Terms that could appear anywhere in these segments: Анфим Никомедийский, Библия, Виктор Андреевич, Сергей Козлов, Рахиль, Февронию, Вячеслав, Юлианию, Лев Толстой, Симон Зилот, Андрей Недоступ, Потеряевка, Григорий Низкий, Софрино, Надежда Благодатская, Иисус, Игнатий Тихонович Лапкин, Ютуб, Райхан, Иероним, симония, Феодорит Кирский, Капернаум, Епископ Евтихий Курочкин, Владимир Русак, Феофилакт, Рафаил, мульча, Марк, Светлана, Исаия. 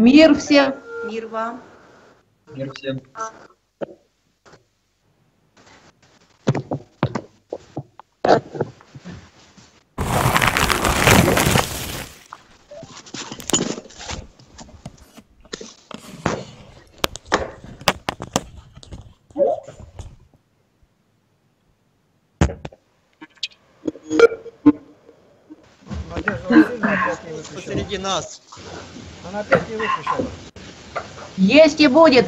Мир всем. Мир вам. Мир всем. Посреди нас. Она опять не выключена. Есть и будет.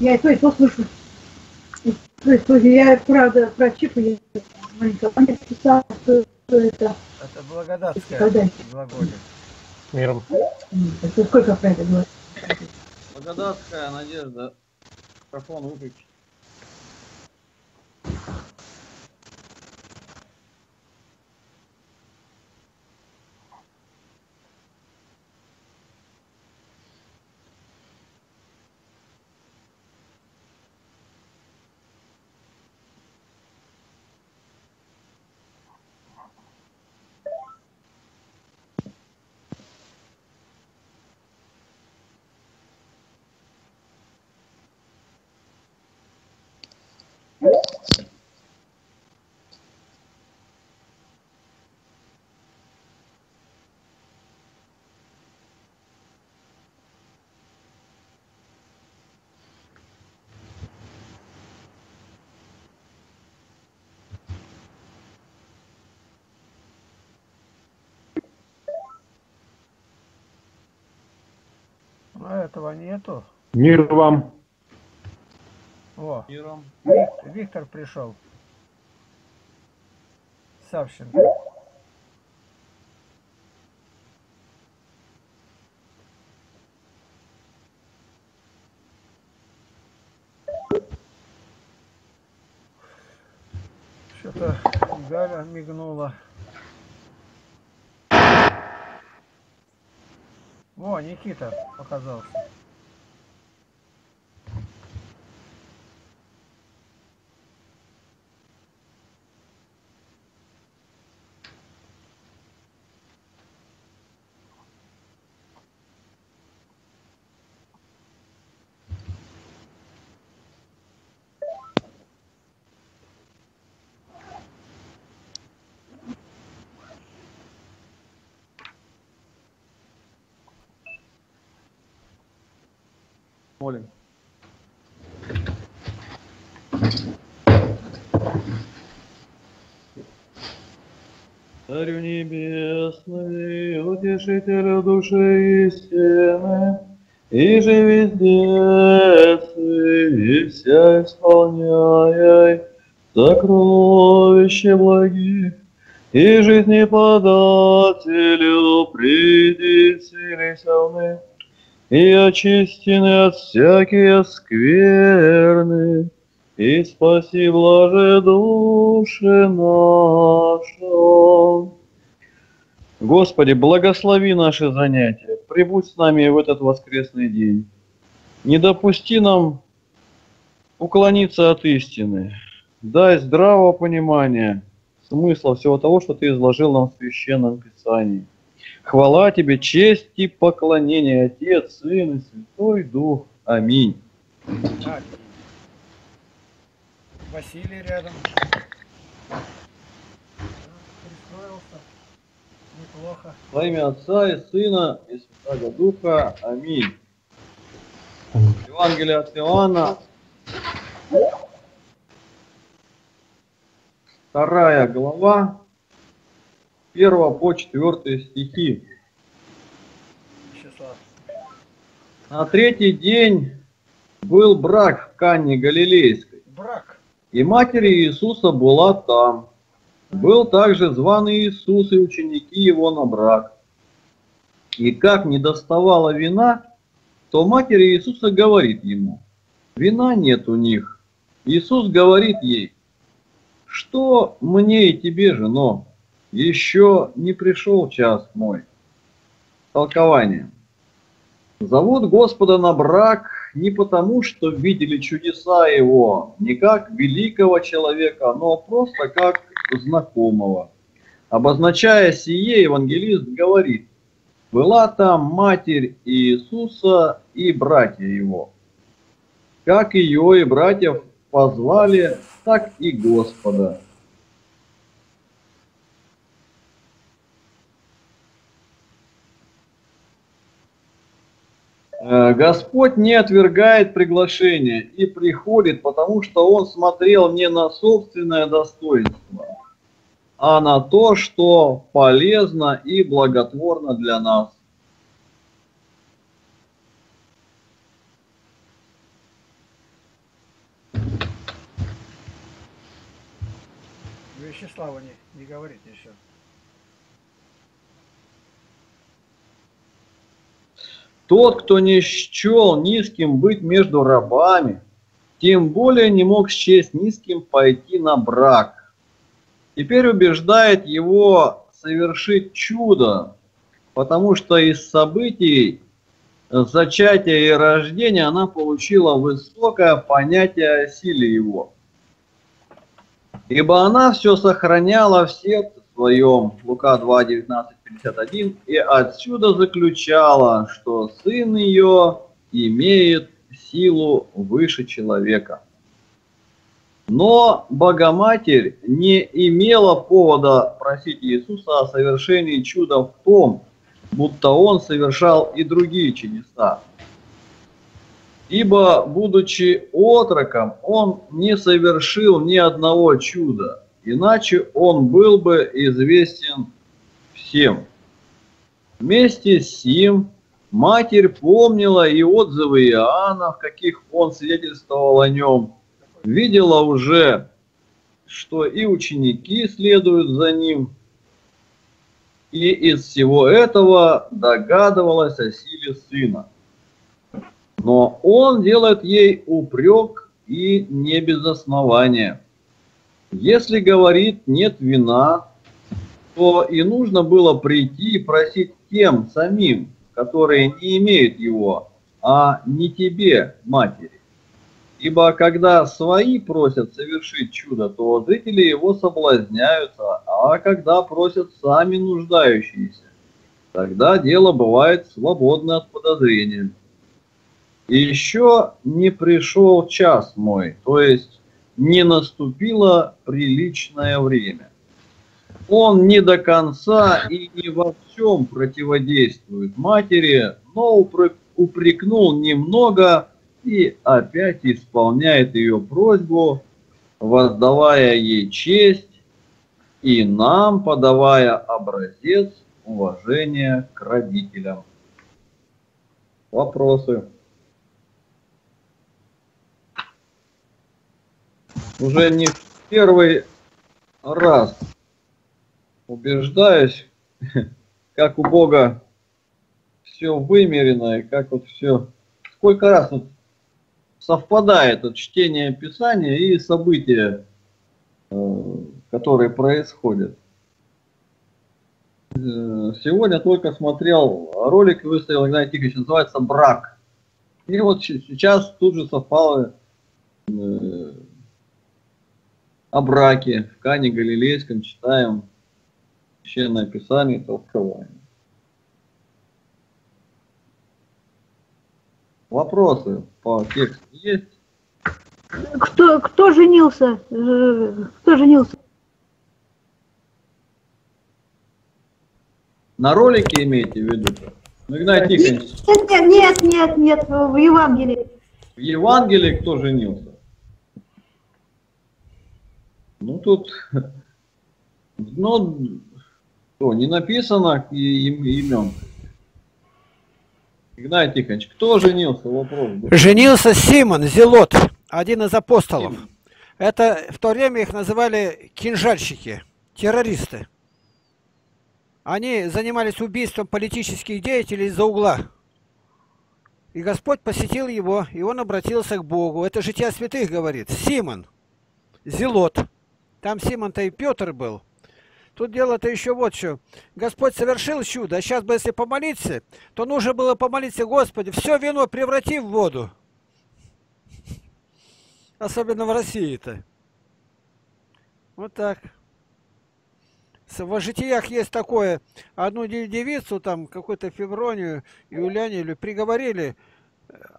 Я и то, слышу. Я, правда, прочитываю, маленько писала, что это. Это благодатское глаголе. Миром. Это сколько про это было? Благодатская Надежда. Микрофон выключить. А этого нету. Мир вам. О, миром. Виктор пришел. Савченко. Что-то Галя мигнула. О, Никита показался. Молим. Царю небесный, утешителю души истины, и же везде и вся исполняй сокровища благих, и жизнеподателю приди сились овны, и очистены от всякие скверны, и спаси блаже души наша. Господи, благослови наши занятия, прибудь с нами в этот воскресный день. Не допусти нам уклониться от истины, дай здравого понимания смысла всего того, что Ты изложил нам в Священном Писании. Хвала Тебе, честь и поклонение, Отец, Сын и Святой Дух. Аминь. Василий рядом. Пристроился. Неплохо. Во имя Отца и Сына и Святого Духа. Аминь. Евангелие от Иоанна. 2 глава. 1 по 4 стихи. На 3-й день был брак в Кане Галилейской. Брак. И Матерь Иисуса была там. Был также званый Иисус и ученики его на брак. И как не доставало вина, то Матерь Иисуса говорит ему: вина нет у них. Иисус говорит ей: что мне и тебе, жено? Еще не пришел час мой. Толкование. Зовут Господа на брак не потому, что видели чудеса Его, не как великого человека, но просто как знакомого. Обозначая сие, евангелист говорит: «Была там Матерь Иисуса и братья Его». Как ее и братьев позвали, так и Господа. Господь не отвергает приглашение и приходит, потому что Он смотрел не на собственное достоинство, а на то, что полезно и благотворно для нас. Вячеслава не говорит еще. Тот, кто не счел низким быть между рабами, тем более не мог счесть низким пойти на брак. Теперь убеждает его совершить чудо, потому что из событий зачатия и рождения она получила высокое понятие о силе его. Ибо она все сохраняла в сердце своем, Лука 2, 19, 51, и отсюда заключала, что сын ее имеет силу выше человека. Но Богоматерь не имела повода просить Иисуса о совершении чуда в том, будто Он совершал и другие чудеса. Ибо, будучи отроком, Он не совершил ни одного чуда, иначе Он был бы известен всем. Вместе с сим Матерь помнила и отзывы Иоанна, в каких он свидетельствовал о нем, видела уже, что и ученики следуют за ним, и из всего этого догадывалась о силе Сына. Но Он делает ей упрек, и не без основания. Если, говорит, нет вина, то и нужно было прийти и просить тем самим, которые не имеют его, а не тебе, матери. Ибо когда свои просят совершить чудо, то зрители его соблазняются, а когда просят сами нуждающиеся, тогда дело бывает свободно от подозрения. И еще не пришел час мой, то есть не наступило приличное время. Он не до конца и не во всем противодействует матери, но упрекнул немного и опять исполняет ее просьбу, воздавая ей честь и нам подавая образец уважения к родителям. Вопросы? Уже не в первый раз убеждаюсь, как у Бога все вымерено, и как вот все, сколько раз вот совпадает от чтения Писания и события, которые происходят. Сегодня только смотрел ролик, выставил Игнатий Тихонович, называется «Брак». И вот сейчас тут же совпало о браке, в Кане Галилейском читаем Священное Писание, толкование. Вопросы по тексту есть? Кто женился? Кто женился? На ролике имеете в виду? Ну, Игнатий Тихонович. Нет, в Евангелии. В Евангелии кто женился? Ну, тут не написано имен. Игнатий Тихонович, кто женился? Вопрос был. Женился Симон Зилот, один из апостолов. Симон. Это в то время их называли кинжальщики, террористы. Они занимались убийством политических деятелей из-за угла. И Господь посетил его, и он обратился к Богу. Это «Жития святых» говорит. Симон Зилот. Там Симон-то и Петр был. Тут дело-то еще вот что. Господь совершил чудо, а сейчас бы, если помолиться, то нужно было помолиться: Господи, все вино преврати в воду. Особенно в России-то. Вот так. В житиях есть такое. Одну девицу, там, какую-то Февронию, Юлианию, приговорили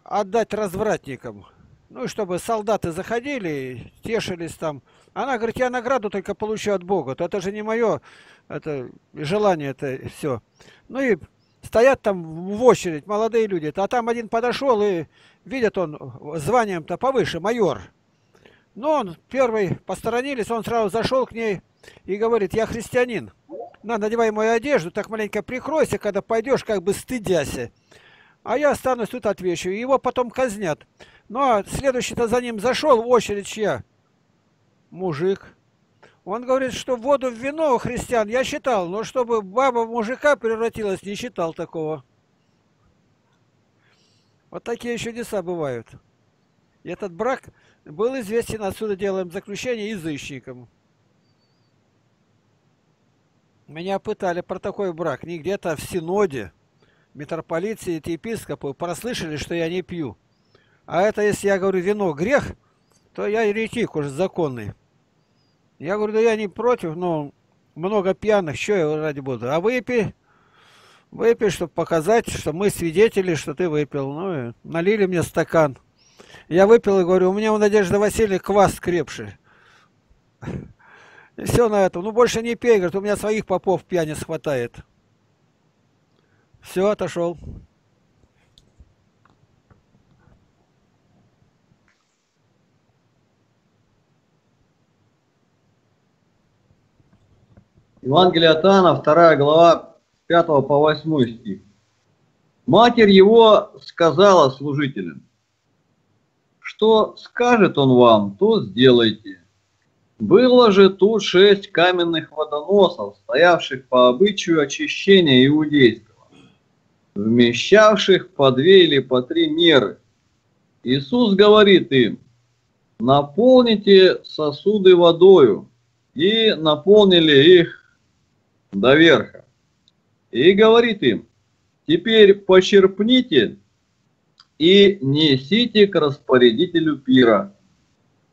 отдать развратникам. Ну, и чтобы солдаты заходили, тешились там. Она говорит: я награду только получу от Бога. То это же не мое это желание, это все. Ну, и стоят там в очередь молодые люди. А там один подошел, и видит он званием-то повыше, майор. Но он первый, посторонились, он сразу зашел к ней и говорит: я христианин. На, надевай мою одежду, так маленько прикройся, когда пойдешь, как бы стыдясь. А я останусь тут, отвечу. И его потом казнят. Ну, а следующий-то за ним зашел, в очередь чья? Мужик. Он говорит, что воду в вино у христиан я считал, но чтобы баба в мужика превратилась, не считал такого. Вот такие чудеса бывают. И этот брак был известен, отсюда делаем заключение, язычникам. Меня пытали про такой брак. Не где-то в синоде, митрополите и епископы прослышали, что я не пью. А это, если я говорю, вино грех, то я еретик уже законный. Я говорю: да я не против, но много пьяных, что я ради буду. А выпей, выпей, чтобы показать, что мы свидетели, что ты выпил. Ну и налили мне стакан. Я выпил и говорю: у меня у Надежды Васильевны квас крепший. И все на этом. Ну, больше не пей, говорит, у меня своих попов пьяниц хватает. Все, отошел. Евангелие от Иоанна, 2 глава, 5 по 8 стих. Матерь его сказала служителям: что скажет он вам, то сделайте. Было же тут 6 каменных водоносов, стоявших по обычаю очищения иудейского, вмещавших по 2 или по 3 меры. Иисус говорит им: наполните сосуды водою. И наполнили их до верха. И говорит им: теперь почерпните и несите к распорядителю пира.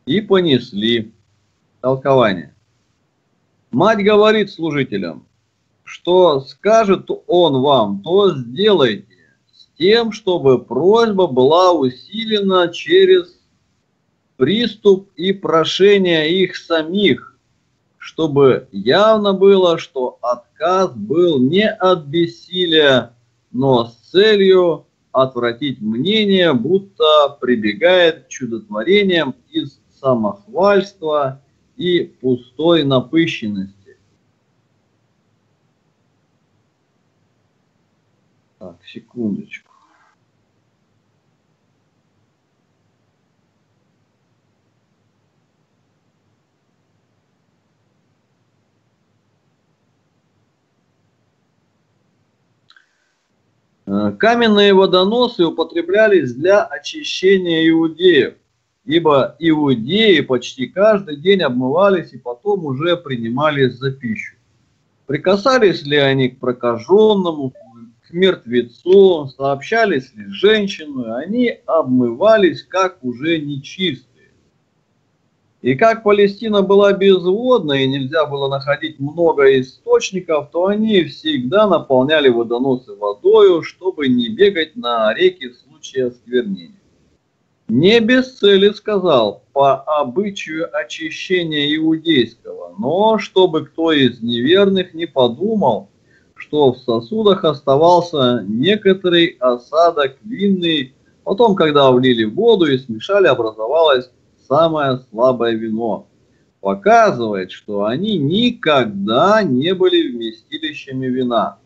И понесли. Толкование. Мать говорит служителям: что скажет он вам, то сделайте, с тем, чтобы просьба была усилена через приступ и прошение их самих, чтобы явно было, что отказ был не от бессилия, но с целью отвратить мнение, будто прибегает к чудотворениям из самохвальства и пустой напыщенности. Так, секундочку. Каменные водоносы употреблялись для очищения иудеев, ибо иудеи почти каждый день обмывались и потом уже принимались за пищу. Прикасались ли они к прокаженному, к мертвецу, сообщались ли с женщиной, они обмывались как уже нечистые. И как Палестина была безводна и нельзя было находить много источников, то они всегда наполняли водоносы водою, чтобы не бегать на реки в случае осквернения. Не без цели сказал: по обычаю очищения иудейского, но чтобы кто из неверных не подумал, что в сосудах оставался некоторый осадок винный, потом, когда влили воду и смешали, образовалось самое слабое вино, показывает, что они никогда не были вместилищами вина.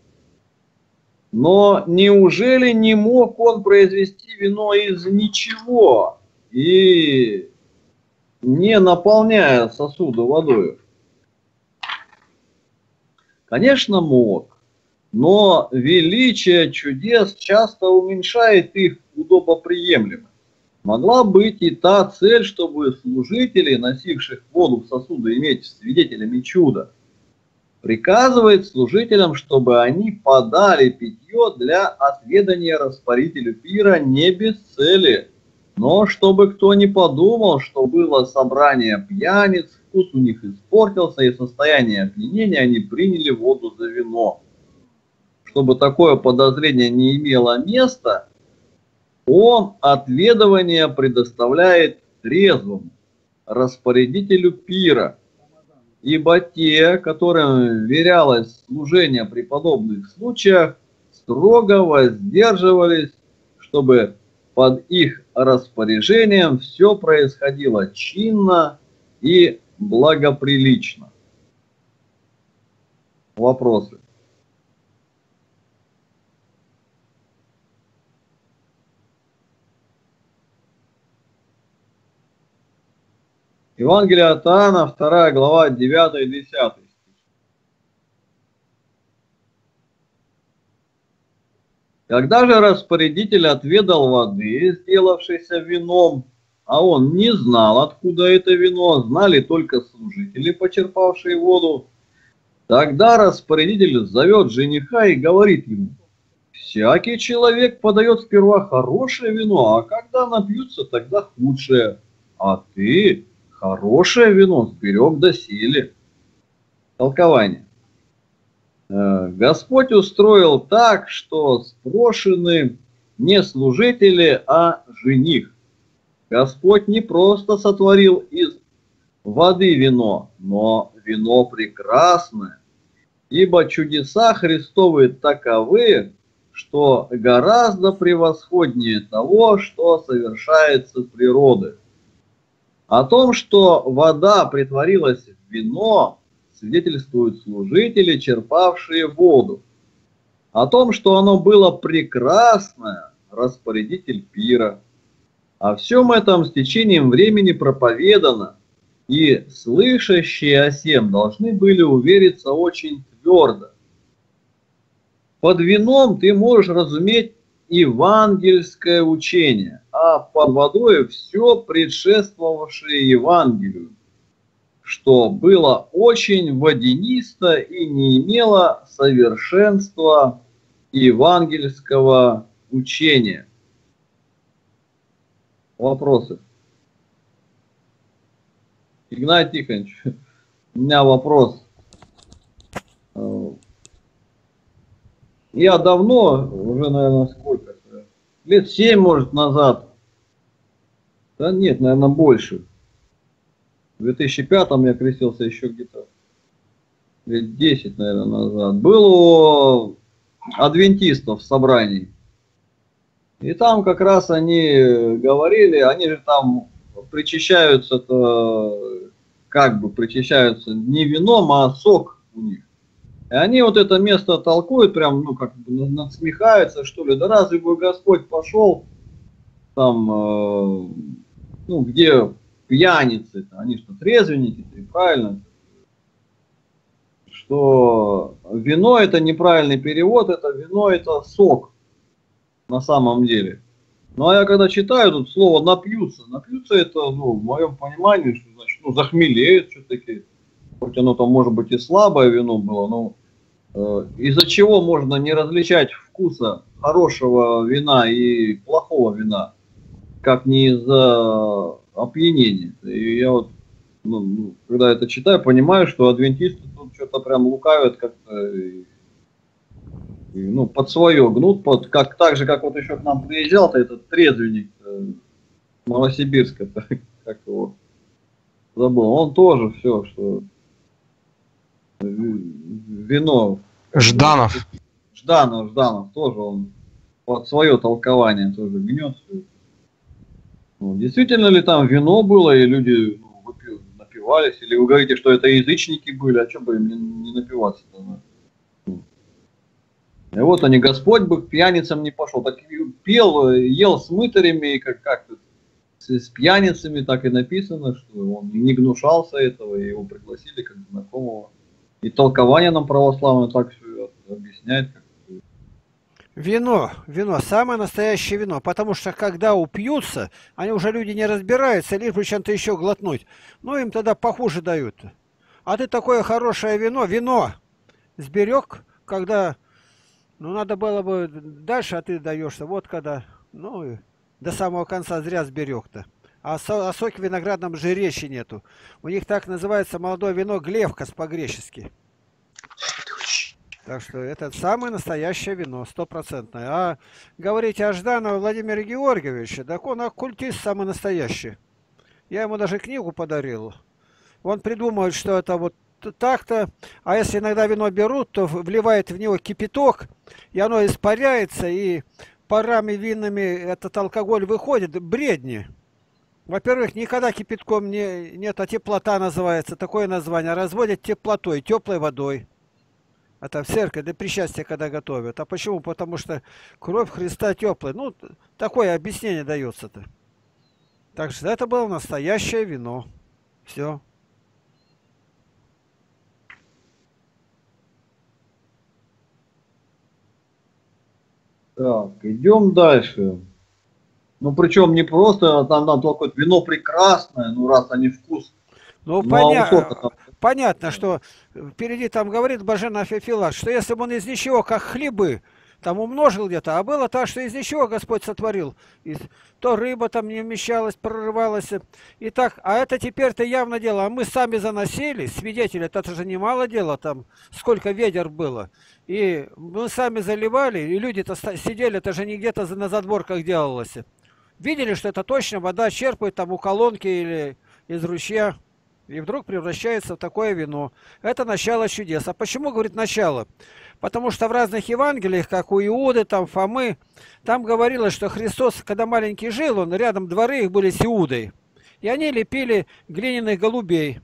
Но неужели не мог он произвести вино из ничего, и не наполняя сосуды водой? Конечно, мог, но величие чудес часто уменьшает их удобоприемлемость. Могла быть и та цель, чтобы служители, носивших воду в сосуды, иметь свидетелями чуда. приказывает служителям, чтобы они подали питье для отведания распорядителю пира не без цели, но чтобы кто не подумал, что было собрание пьяниц, вкус у них испортился, и состояние опьянения они приняли воду за вино. Чтобы такое подозрение не имело места, он отведывание предоставляет трезвому распорядителю пира, ибо те, которым верялось служение при подобных случаях, строго воздерживались, чтобы под их распоряжением все происходило чинно и благоприлично. Вопросы? Евангелие от Иоанна, 2 глава, 9-10 стихи. Когда же распорядитель отведал воды, сделавшейся вином, а он не знал, откуда это вино, знали только служители, почерпавшие воду, тогда распорядитель зовет жениха и говорит ему: «Всякий человек подает сперва хорошее вино, а когда напьются, тогда худшее, а ты хорошее вино сберег доселе». Толкование. Господь устроил так, что спрошены не служители, а жених. Господь не просто сотворил из воды вино, но вино прекрасное, ибо чудеса Христовы таковы, что гораздо превосходнее того, что совершается природой. О том, что вода притворилась в вино, свидетельствуют служители, черпавшие воду. О том, что оно было прекрасное, распорядитель пира. О всем этом с течением времени проповедано, и слышащие о сем должны были увериться очень твердо. Под вином ты можешь разуметь евангельское учение, а под водой все предшествовавшее Евангелию, что было очень водянисто и не имело совершенства евангельского учения. Вопросы? Игнатий Тихонович, у меня вопрос. Я давно, уже, наверное, сколько, лет 7, может, назад, да нет, наверное, больше, в 2005-м я крестился еще где-то, лет 10, наверное, назад, был у адвентистов в собрании, и там как раз они говорили, они же там причащаются-то, как бы причащаются не вином, а сок у них. И они вот это место толкуют, прям, ну, как бы насмехаются, что ли. Да разве бы Господь пошел там, ну, где пьяницы-то, они что, трезвенники-то, и правильно? Что вино — это неправильный перевод, это вино — это сок на самом деле. Ну, а я когда читаю тут слово «напьются», «напьются» — это, ну, в моем понимании, что значит, ну, захмелеют, что такие. Хоть оно там, может быть, и слабое вино было, но из-за чего можно не различать вкуса хорошего вина и плохого вина, как не из-за опьянения. И я вот, ну, когда это читаю, понимаю, что адвентисты тут что-то прям лукавят как-то, ну, под свое гнут, под, как, так же, как вот еще к нам приезжал-то этот трезвенник Малосибирска, как его забыл, он тоже все, что... Вино. Жданов. Жданов тоже он под свое толкование тоже гнет. Действительно ли там вино было, и люди, ну, напивались? Или вы говорите, что это язычники были, а что бы им не напиваться-то? И вот они, Господь бы к пьяницам не пошел. Так пел, ел с мытарями, как-то с пьяницами, так и написано, что он не гнушался этого, и его пригласили как знакомого. И толкование нам православное так все объясняет. Вино, самое настоящее вино, потому что когда упьются, они уже люди не разбираются, лишь бы чем-то еще глотнуть. Ну, им тогда похуже дают. А ты такое хорошее вино, сберег, когда, ну, надо было бы дальше, а ты даешься, вот когда, ну, до самого конца зря сберег-то. А соки в виноградном же речи нету. У них так называется молодое вино глевкас по-гречески. Так что это самое настоящее вино, стопроцентное. А говорите о Жданове Владимире Георгиевиче, так он оккультист самый настоящий. Я ему даже книгу подарил. Он придумывает, что это вот так-то, а если иногда вино берут, то вливает в него кипяток, и оно испаряется, и парами винными этот алкоголь выходит, бредни. Во-первых, никогда кипятком нет, а теплота называется, такое название. Разводят теплотой, теплой водой. Это в церкви, да при счастье, когда готовят. А почему? Потому что кровь Христа теплая. Ну, такое объяснение дается-то. Так что это было настоящее вино. Все. Так, идем дальше. Ну, причем не просто, там надо только вино прекрасное, ну, раз они вкус. Ну, понятно, что впереди там говорит Блаженный Феофилакт, что если бы он из ничего, как хлебы, там умножил где-то, а было так, что из ничего Господь сотворил, и то рыба там не вмещалась, прорывалась, и так, а это теперь-то явно дело, а мы сами заносили, свидетели, это же немало дело, там сколько ведер было, и мы сами заливали, и люди-то сидели, это же не где-то на задворках делалось, видели, что это точно вода черпает там у колонки или из ручья. И вдруг превращается в такое вино. Это начало чудес. А почему, говорит, начало? Потому что в разных Евангелиях, как у Иуды, там Фомы, там говорилось, что Христос, когда маленький жил, он рядом дворы их были с Иудой. И они лепили глиняных голубей.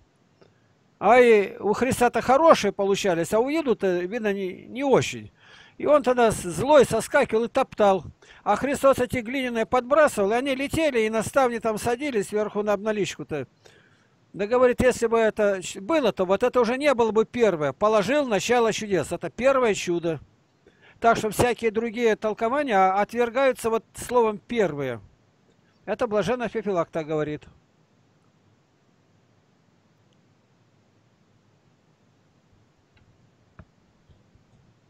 А и у Христа-то хорошие получались, а у Иуды-то, видно, не очень. И он тогда злой соскакивал и топтал. А Христос эти глиняные подбрасывал, и они летели, и на ставни там садились сверху на обналичку-то. Да, говорит, если бы это было, то вот это уже не было бы первое. Положил начало чудес. Это первое чудо. Так что всякие другие толкования отвергаются вот словом «первые». Это Блаженный Феофилакт так говорит.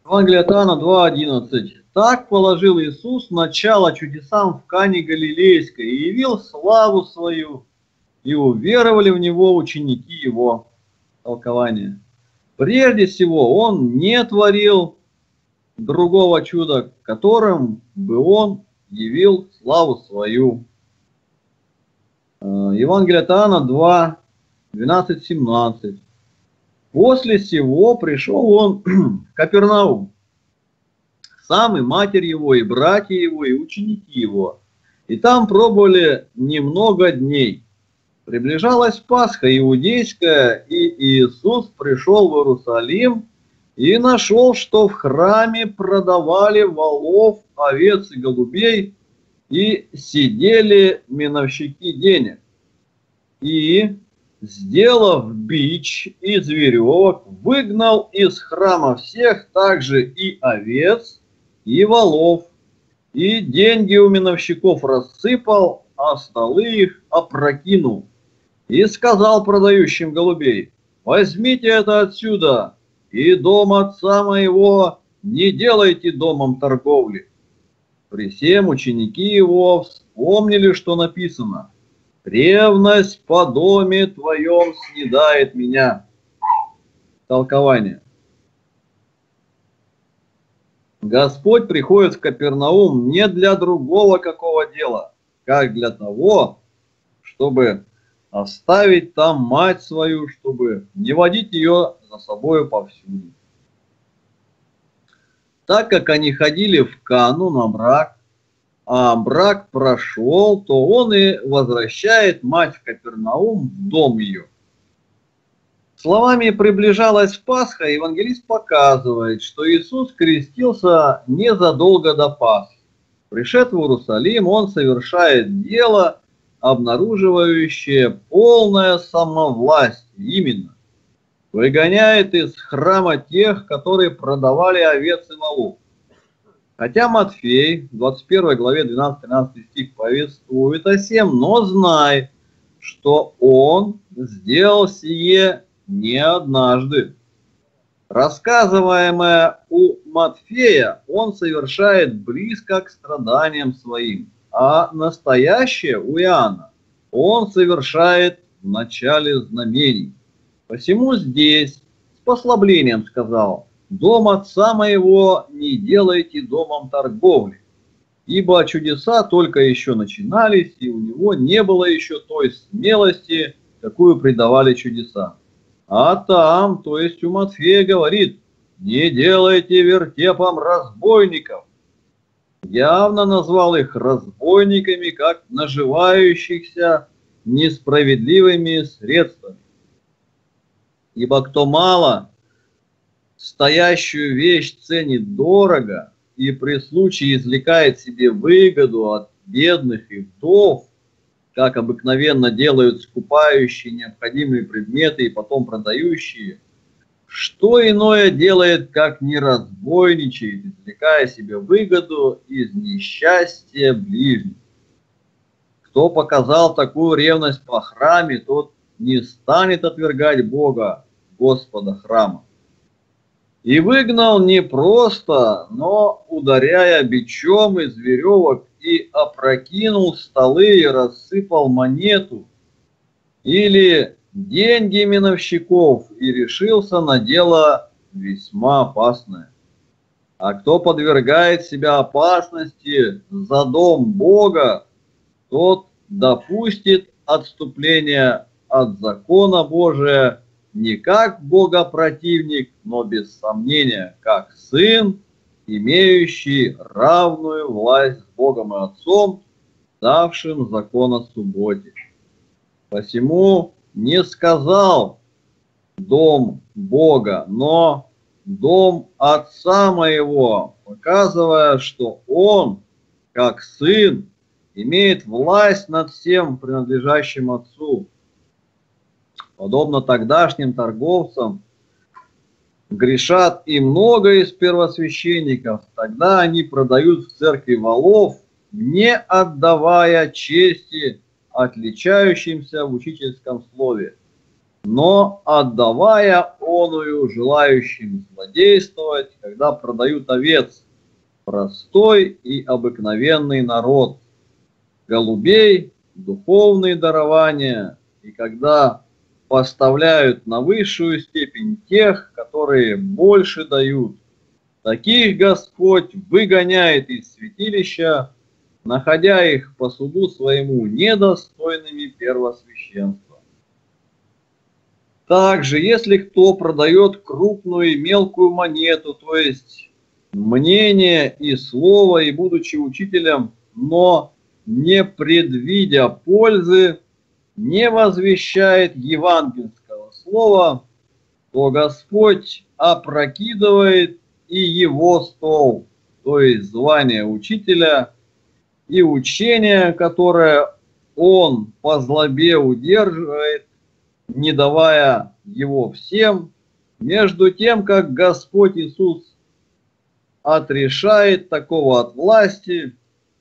Евангелие от Иоанна 2:11. «Так положил Иисус начало чудесам в Кане Галилейской и явил славу свою. И уверовали в него ученики его». Толкование. Прежде всего, он не творил другого чуда, которым бы он явил славу свою. Евангелие от Иоанна 2:12-17. «После сего пришел он в Капернаум, сам и матерь его, и братья его, и ученики его. И там пробовали немного дней. Приближалась Пасха Иудейская, и Иисус пришел в Иерусалим и нашел, что в храме продавали волов, овец и голубей, и сидели миновщики денег. И, сделав бич из веревок, выгнал из храма всех также и овец, и волов, и деньги у миновщиков рассыпал, а столы их опрокинул. И сказал продающим голубей: возьмите это отсюда, и дом отца моего не делайте домом торговли. При всем ученики его вспомнили, что написано: ревность по доме твоем снедает меня». Толкование. Господь приходит в Капернаум не для другого какого дела, как для того, чтобы оставить там мать свою, чтобы не водить ее за собой повсюду. Так как они ходили в Кану на брак, а брак прошел, то он и возвращает мать в Капернаум, в дом ее. Словами «приближалась Пасха» евангелист показывает, что Иисус крестился незадолго до Пасхи. Пришед в Иерусалим, он совершает дело, обнаруживающее полное самовластие, именно выгоняет из храма тех, которые продавали овец и волов. Хотя Матфей в 21 главе 12-13 стих повествует о сем, но знай, что он сделал сие не однажды. Рассказываемое у Матфея он совершает близко к страданиям своим, а настоящее у Иоанна он совершает в начале знамений. Посему здесь с послаблением сказал: «Дом Отца моего не делайте домом торговли, ибо чудеса только еще начинались, и у него не было еще той смелости, какую придавали чудеса». А там, то есть у Матфея, говорит: «Не делайте вертепом разбойников». Явно назвал их разбойниками, как наживающихся несправедливыми средствами. Ибо кто мало стоящую вещь ценит дорого и при случае извлекает себе выгоду от бедных и вдов, как обыкновенно делают скупающие необходимые предметы и потом продающие, что иное делает, как не разбойничает, извлекая себе выгоду из несчастья ближних. Кто показал такую ревность по храме, тот не станет отвергать Бога, Господа храма. И выгнал не просто, но ударяя бичом из веревок, и опрокинул столы и рассыпал монету или деньги миновщиков, и решился на дело весьма опасное. А кто подвергает себя опасности за дом Бога, тот допустит отступление от закона Божия не как богопротивник, но без сомнения как сын, имеющий равную власть с Богом и Отцом, давшим закон о субботе. Посему не сказал «дом Бога», но «дом Отца моего», показывая, что он, как сын, имеет власть над всем принадлежащим Отцу. Подобно тогдашним торговцам, грешат и много из первосвященников, тогда они продают в церкви валов, не отдавая чести отличающимся в учительском слове, но отдавая оную желающим злодействовать, когда продают овец, простой и обыкновенный народ, голубей, духовные дарования, и когда поставляют на высшую степень тех, которые больше дают. Таких Господь выгоняет из святилища, находя их по суду своему недостойными первосвященства. Также, если кто продает крупную и мелкую монету, то есть мнение и слово, и будучи учителем, но не предвидя пользы, не возвещает евангельского слова, то Господь опрокидывает и его стол, то есть звание учителя, и учение, которое он по злобе удерживает, не давая его всем, между тем, как Господь Иисус отрешает такого от власти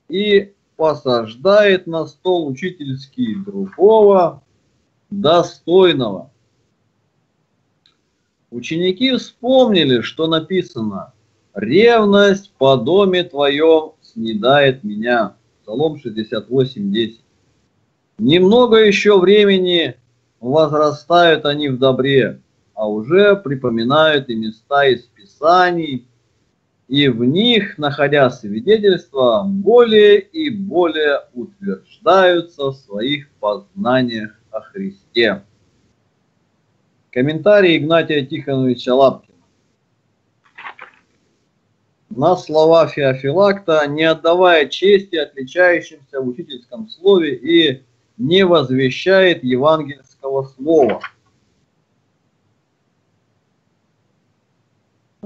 и посаждает на стол учительский другого, достойного. Ученики вспомнили, что написано: «Ревность по доме твоем снедает меня». Псалом 68:10. Немного еще времени возрастают они в добре, а уже припоминают и места из Писаний, и в них, находя свидетельства, более и более утверждаются в своих познаниях о Христе. Комментарий Игнатия Тихоновича Лапкина. На слова Феофилакта: «Не отдавая чести отличающимся в учительском слове и не возвещает евангельского слова».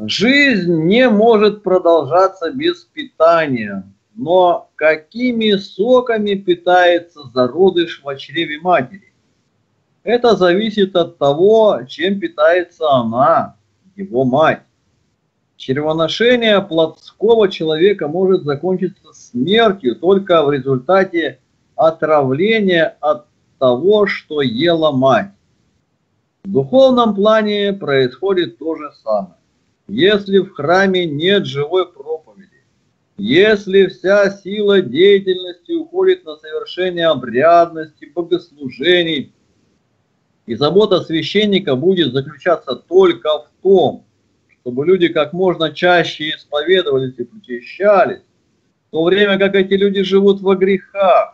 Жизнь не может продолжаться без питания, но какими соками питается зародыш в чреве матери? Это зависит от того, чем питается она, его мать. Чревоношение плотского человека может закончиться смертью только в результате отравления от того, что ела мать. В духовном плане происходит то же самое. Если в храме нет живой проповеди, если вся сила деятельности уходит на совершение обрядности, богослужений, и забота священника будет заключаться только в том, чтобы люди как можно чаще исповедовались и причащались, в то время как эти люди живут во грехах,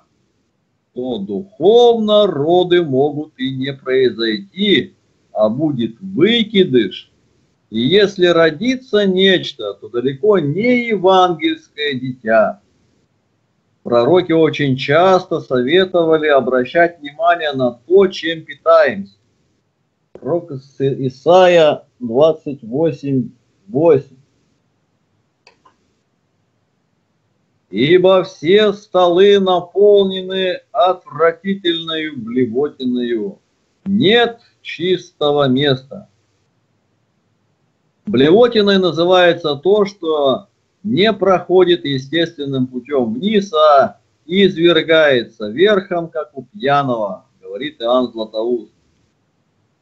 то духовно роды могут и не произойти, а будет выкидыш. И если родится нечто, то далеко не евангельское дитя. Пророки очень часто советовали обращать внимание на то, чем питаемся. Пророк Исаия 28:8. «Ибо все столы наполнены отвратительною блевотиною, нет чистого места». Блевотиной называется то, что не проходит естественным путем вниз, а извергается верхом, как у пьяного, говорит Иоанн Златоуст.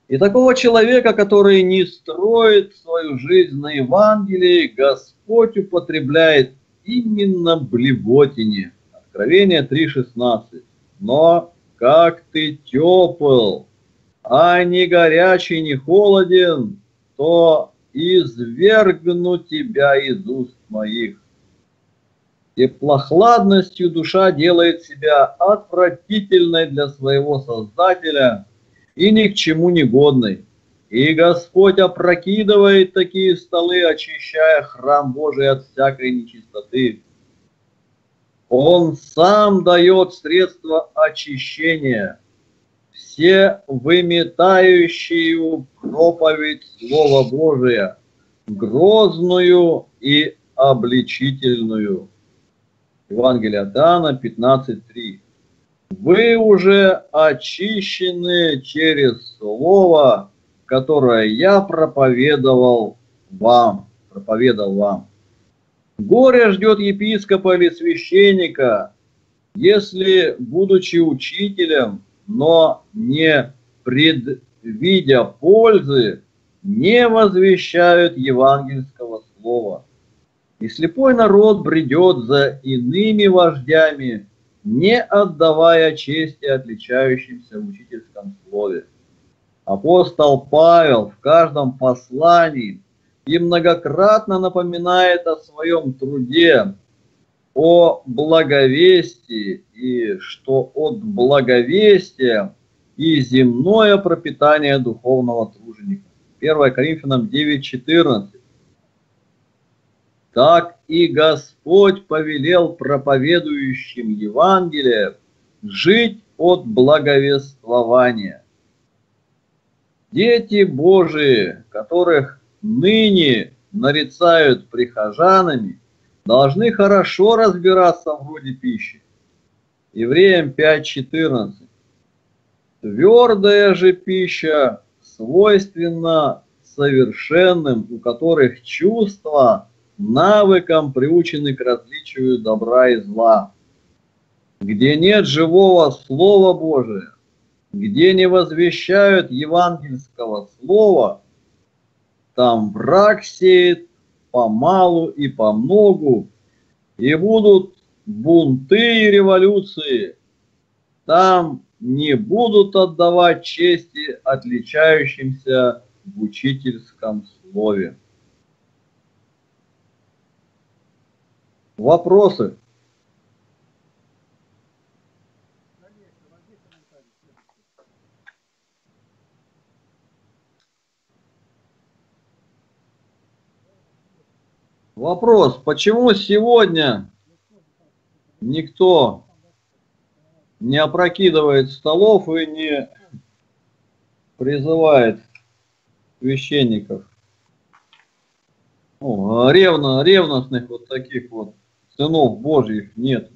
И такого человека, который не строит свою жизнь на Евангелии, Господь употребляет именно блевотине. Откровение 3:16. «Но как ты тепл, а не горячий, не холоден, то извергну тебя из уст моих». Теплохладностью душа делает себя отвратительной для своего Создателя и ни к чему не годной. И Господь опрокидывает такие столы, очищая храм Божий от всякой нечистоты. Он сам дает средства очищения. Все выметающую проповедь Слова Божия, грозную и обличительную. Евангелие от Иоанна 15:3. «Вы уже очищены через Слово, которое я проповедовал вам. Горе ждет епископа или священника, если, будучи учителем, но не предвидя пользы, не возвещают евангельского слова. И слепой народ бредет за иными вождями, не отдавая чести отличающимся в учительском слове». Апостол Павел в каждом послании и многократно напоминает о своем труде, о благовестии, и что от благовестия и земное пропитание духовного труженика. 1 Коринфянам 9:14. «Так и Господь повелел проповедующим Евангелие жить от благовествования. Дети Божии, которых ныне нарицают прихожанами, должны хорошо разбираться в роде пищи». Евреям 5:14. «Твердая же пища свойственна совершенным, у которых чувства навыком приучены к различию добра и зла». Где нет живого Слова Божия, где не возвещают евангельского слова, там враг сеет помалу и помногу, и будут бунты и революции. Там не будут отдавать чести отличающимся в учительском слове. Вопросы? Вопрос, почему сегодня никто не опрокидывает столов и не призывает священников, ну, ревностных вот таких вот сынов Божьих нет?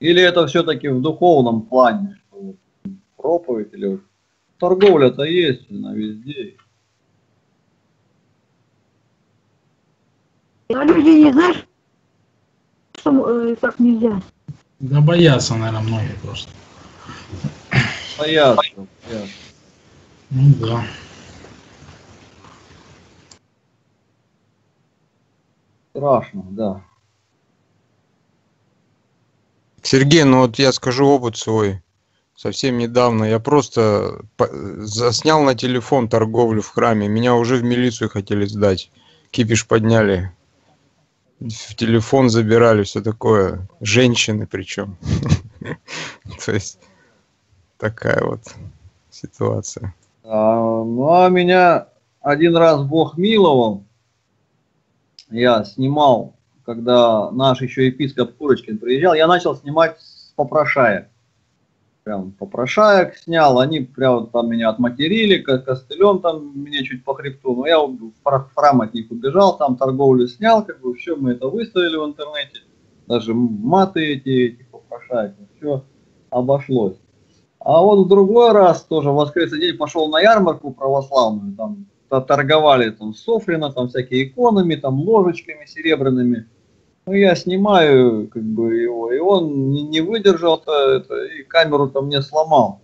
Или это все-таки в духовном плане, что проповедь или... Торговля-то есть, она везде. А люди не знают, что так нельзя. Да боятся, наверное, многие просто. Боятся. Ну да. Страшно, да. Сергей, ну вот я скажу опыт свой. Совсем недавно я просто заснял на телефон торговлю в храме. Меня уже в милицию хотели сдать. Кипиш подняли. В телефон забирали, все такое. Женщины причем. То есть такая вот ситуация. Ну а меня один раз Бог миловал. Я снимал, когда наш еще епископ Курочкин приезжал, я начал снимать с попрошаек. Прям попрошаек снял, они прям там меня отматерили, костылем там мне чуть по хребту, но я в храм от них убежал, там торговлю снял, как бы все, мы это выставили в интернете, даже маты эти попрошаек, все обошлось. А вот в другой раз тоже в воскресный день пошел на ярмарку православную, там торговали там Софрино, там всякие иконами, там ложечками серебряными. Ну, я снимаю как бы его, и он не выдержал это, и камеру-то мне сломал.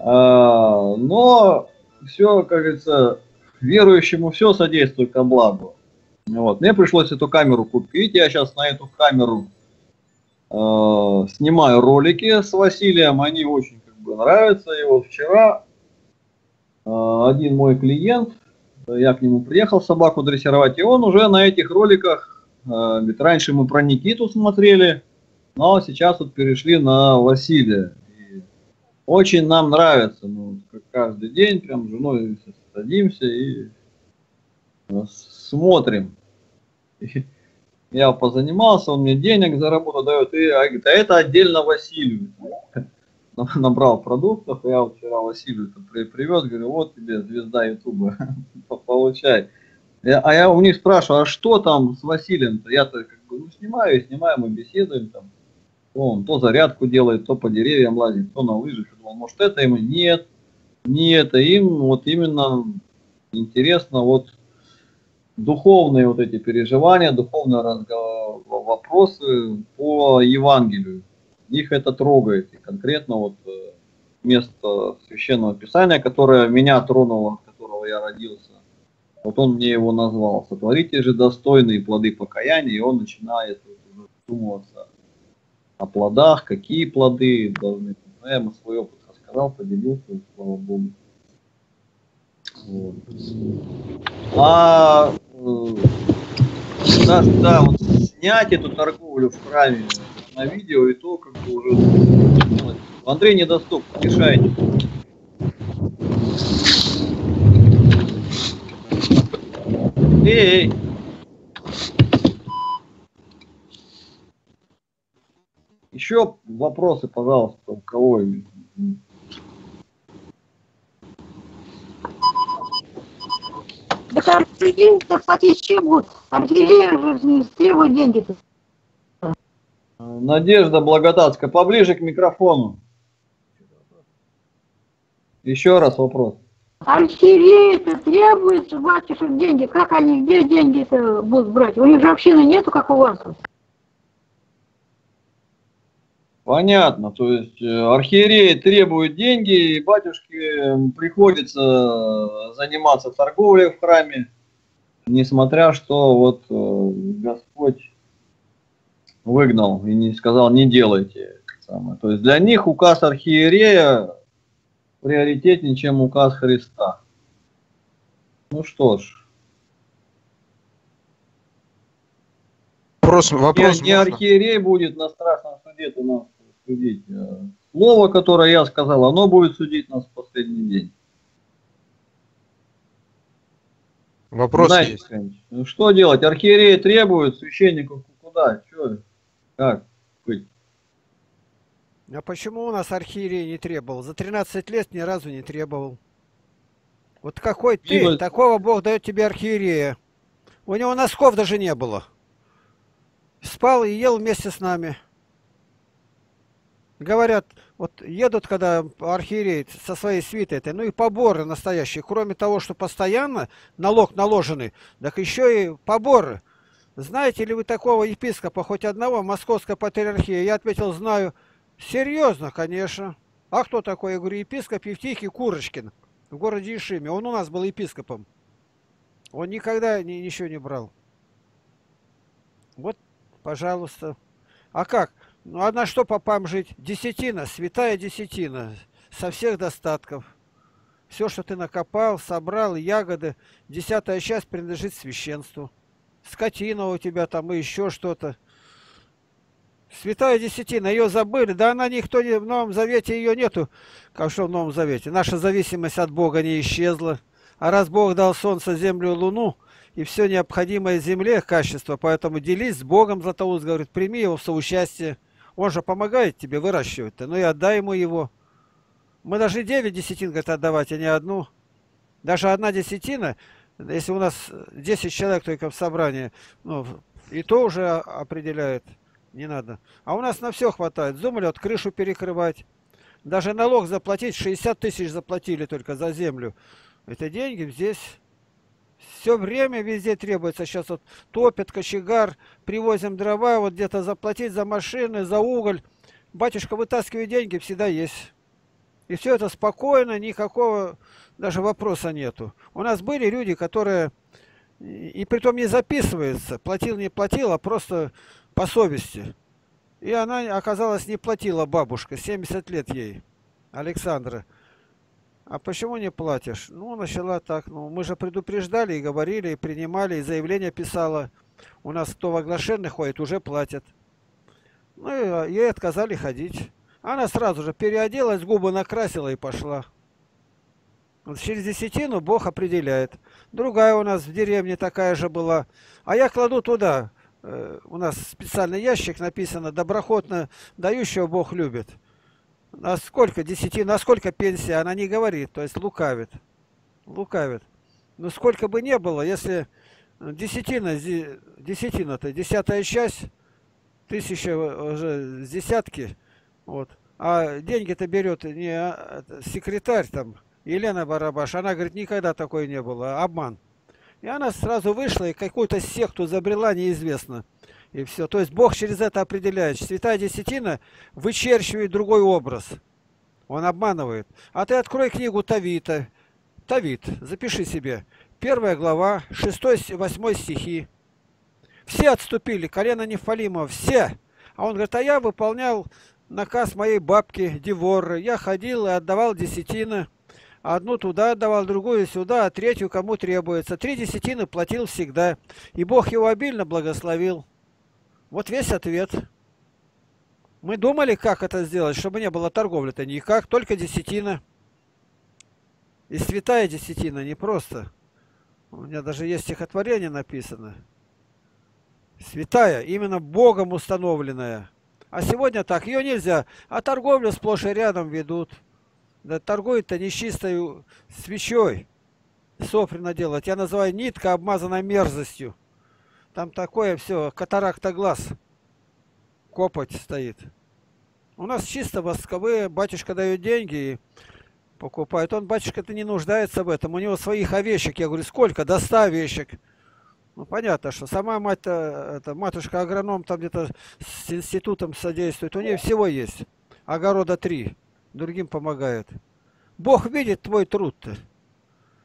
Но все, как говорится, верующему все содействует ко благу. Вот. Мне пришлось эту камеру купить, я сейчас на эту камеру снимаю ролики с Василием, они очень как бы нравятся, и вот вчера... Один мой клиент, я к нему приехал собаку дрессировать, и он уже на этих роликах, ведь раньше мы про Никиту смотрели, но сейчас вот перешли на Василия. И очень нам нравится, мы каждый день прям с женой садимся и смотрим. И я позанимался, он мне денег за работу дает, и говорит, а это отдельно Василию. Набрал продуктов, я вот вчера Василию привез, говорю, вот тебе звезда Ютуба, получай. А я у них спрашиваю, а что там с Василием-то? Я-то как бы ну, снимаю, мы беседуем там. Он то зарядку делает, то по деревьям лазит, то на лыжах. Думал, может это ему? Нет, не это им. Вот именно интересно вот духовные вот эти переживания, духовные вопросы по Евангелию. Их это трогает, и конкретно вот место Священного Писания, которое меня тронуло, от которого я родился, вот он мне его назвал. Сотворите же достойные плоды покаяния, и он начинает задумываться о плодах, какие плоды должны быть. Ну, я ему свой опыт рассказал, поделился, и слава Богу. Вот. Да, вот снять эту торговлю в храме на видео, и то как бы уже Андрей недоступен, решайте. Эй, еще вопросы, пожалуйста, у кого? Да там деньги-то платить чему? Артиллерия же, с чего деньги-то? Надежда Благодатская, поближе к микрофону. Еще раз вопрос. Архиереи-то требуется, батюшка, деньги. Как они, где деньги-то будут брать? У них же общины нету, как у вас. Понятно. То есть архиереи требуют деньги, и батюшке приходится заниматься торговлей в храме, несмотря что вот Господь выгнал и не сказал, не делайте. То есть для них указ архиерея приоритетнее, чем указ Христа. Ну что ж. Вопрос не архиерей будет на страшном суде нас судить. Слово, которое я сказал, оно будет судить нас в последний день. Вопрос знаете, есть. Конечно, что делать? Архиереи требуют священников куда? Чего? Как быть? А почему у нас архиерей не требовал? За 13 лет ни разу не требовал. Вот какой ты, Игорь... такого Бог дает тебе архиерея. У него носков даже не было. Спал и ел вместе с нами. Говорят, вот едут, когда архиерей со своей свитой, этой, ну и поборы настоящие. Кроме того, что постоянно налог наложенный, так еще и поборы. знаете ли вы такого епископа, хоть одного, Московской патриархии? Я ответил, знаю. Серьезно, конечно. А кто такой? Я говорю, епископ Евтихий Курочкин в городе Ишиме. Он у нас был епископом. Он никогда ничего не брал. Вот, пожалуйста. А как? Ну, а на что попам жить? Десятина, святая десятина. Со всех достатков. Все, что ты накопал, собрал, ягоды, 10-я часть принадлежит священству. Скотина у тебя там и еще что-то. Святая десятина, ее забыли. Да она никто не... В Новом Завете ее нету. Как что в Новом Завете? Наша зависимость от Бога не исчезла. А раз Бог дал солнце, землю, луну и все необходимое земле, качество, поэтому делись с Богом, Златоуст говорит, прими его в соучастие. Он же помогает тебе выращивать-то. Ну и отдай ему его. Мы должны 9 десятин, говорит, отдавать, а не одну. Даже 1 десятина, если у нас 10 человек только в собрании, ну, и то уже определяет, не надо. А у нас на все хватает. Землю, крышу перекрывать. Даже налог заплатить, 60 тысяч заплатили только за землю. Это деньги здесь. Все время везде требуется. Сейчас вот топят, кочегар, привозим дрова, вот где-то заплатить за машины, за уголь. Батюшка, вытаскивай деньги, всегда есть. И все это спокойно, никакого даже вопроса нету. У нас были люди, которые, и притом не записываются, платил, не платил, а просто по совести. И она, оказалось, не платила бабушка, 70 лет ей, Александра. А почему не платишь? Ну, начала так, ну, мы же предупреждали, и говорили, и принимали, и заявление писала. У нас кто в оглашенный ходит, уже платят. Ну, и ей отказали ходить. Она сразу же переоделась, губы накрасила и пошла. Вот через десятину Бог определяет. Другая у нас в деревне такая же была. А я кладу туда. У нас специальный ящик написано, доброхотно дающего Бог любит. Насколько десятин, насколько пенсия, она не говорит, то есть лукавит. Лукавит. Но сколько бы ни было, если десятина-то, 10-я часть, 1000 уже с десятки. Вот. А деньги-то берет не секретарь там, Елена Барабаш. Она говорит, никогда такое не было. Обман. И она сразу вышла и какую-то секту забрела, неизвестно. И все. То есть Бог через это определяет. Святая десятина вычерчивает другой образ. Он обманывает. А ты открой книгу Тавита. Тавит. Запиши себе. 1 глава, 6-8 стихи. Все отступили. Колено Нефалимова. Все. А он говорит, а я выполнял наказ моей бабки Деворы. Я ходил и отдавал десятины. Одну туда отдавал, другую сюда, а третью кому требуется. 3 десятины платил всегда. И Бог его обильно благословил. Вот весь ответ. Мы думали, как это сделать, чтобы не было торговли-то никак. Только десятина. И святая десятина, не просто. У меня даже есть стихотворение написано. Святая, именно Богом установленная. А сегодня так, ее нельзя. А торговлю сплошь и рядом ведут. Да торгуют-то нечистой свечой. Софрино делать. Я называю нитка, обмазанная мерзостью. Там такое все, катаракта глаз. Копоть стоит. У нас чисто восковые. Батюшка дает деньги и покупает. Он, батюшка-то, не нуждается в этом. У него своих овечек. Я говорю, сколько? До 100 овечек. Ну, понятно, что сама матушка-агроном там где-то с институтом содействует. У нее всего есть. Огорода 3. Другим помогает. Бог видит твой труд-то.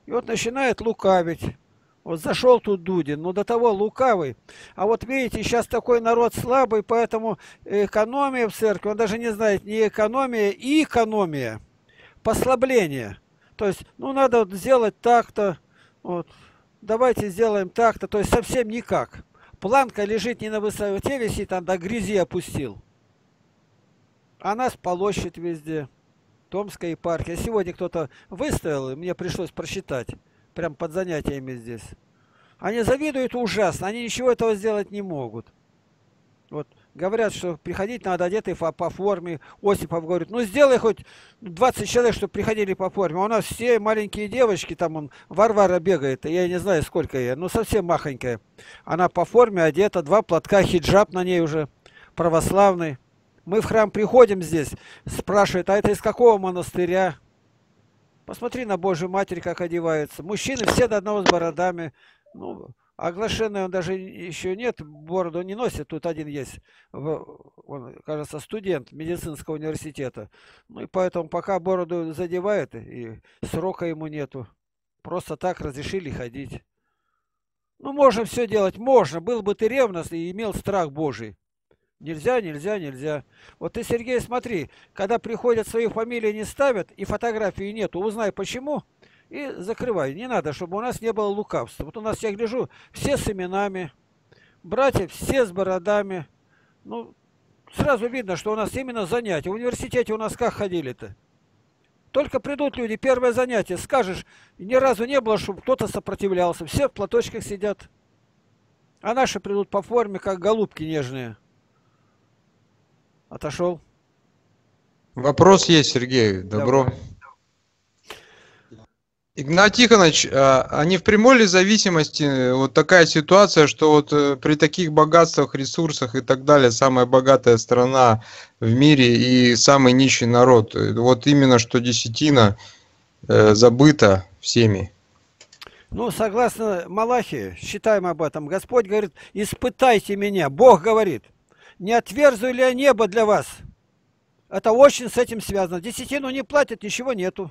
И вот начинает лукавить. Вот зашел тут Дудин, но до того лукавый. А вот видите, сейчас такой народ слабый, поэтому экономия в церкви, он даже не знает, не экономия и экономия. Послабление. То есть, ну, надо вот сделать так-то, вот. Давайте сделаем так-то, то есть совсем никак. Планка лежит не на высоте, висит, а до грязи опустил. А нас полощет везде. Томская епархия. Сегодня кто-то выставил, и мне пришлось просчитать. Прям под занятиями здесь. Они завидуют ужасно, они ничего этого сделать не могут. Вот говорят, что приходить надо одетый по форме. Осипов говорит, ну сделай хоть 20 человек, чтобы приходили по форме. У нас все маленькие девочки, там он, Варвара бегает, я не знаю, сколько ей, ну совсем махонькая. Она по форме одета, 2 платка, хиджаб на ней уже, православный. Мы в храм приходим здесь, спрашивают, а это из какого монастыря? Посмотри на Божью Матерь, как одеваются. Мужчины все до одного с бородами. Ну, Оглашенный он даже еще нет, бороду не носит. Тут один есть, он, кажется, студент медицинского университета. Ну и поэтому пока бороду задевает, и срока ему нету. Просто так разрешили ходить. Ну, можно все делать, можно. Был бы ты ревностный и имел страх Божий. Нельзя, нельзя, нельзя. Вот ты, Сергей, смотри, когда приходят, свою фамилию не ставят, и фотографии нету, узнай почему. И закрывай. Не надо, чтобы у нас не было лукавства. Вот у нас, я гляжу, все с именами. Братья все с бородами. Ну, сразу видно, что у нас именно занятия. В университете у нас как ходили-то? Только придут люди, первое занятие, скажешь, ни разу не было, чтобы кто-то сопротивлялся. Все в платочках сидят. А наши придут по форме, как голубки нежные. Отошел. Вопрос есть, Сергей. Добро. Давай. Игнатий Тихонович, а не в прямой ли зависимости вот такая ситуация, что вот при таких богатствах, ресурсах и так далее, самая богатая страна в мире и самый нищий народ, вот именно что десятина забыта всеми? Ну, согласно Малахии, считаем об этом, Господь говорит, испытайте меня, Бог говорит, не отверзу ли я небо для вас? Это очень с этим связано. Десятину не платят, ничего нету.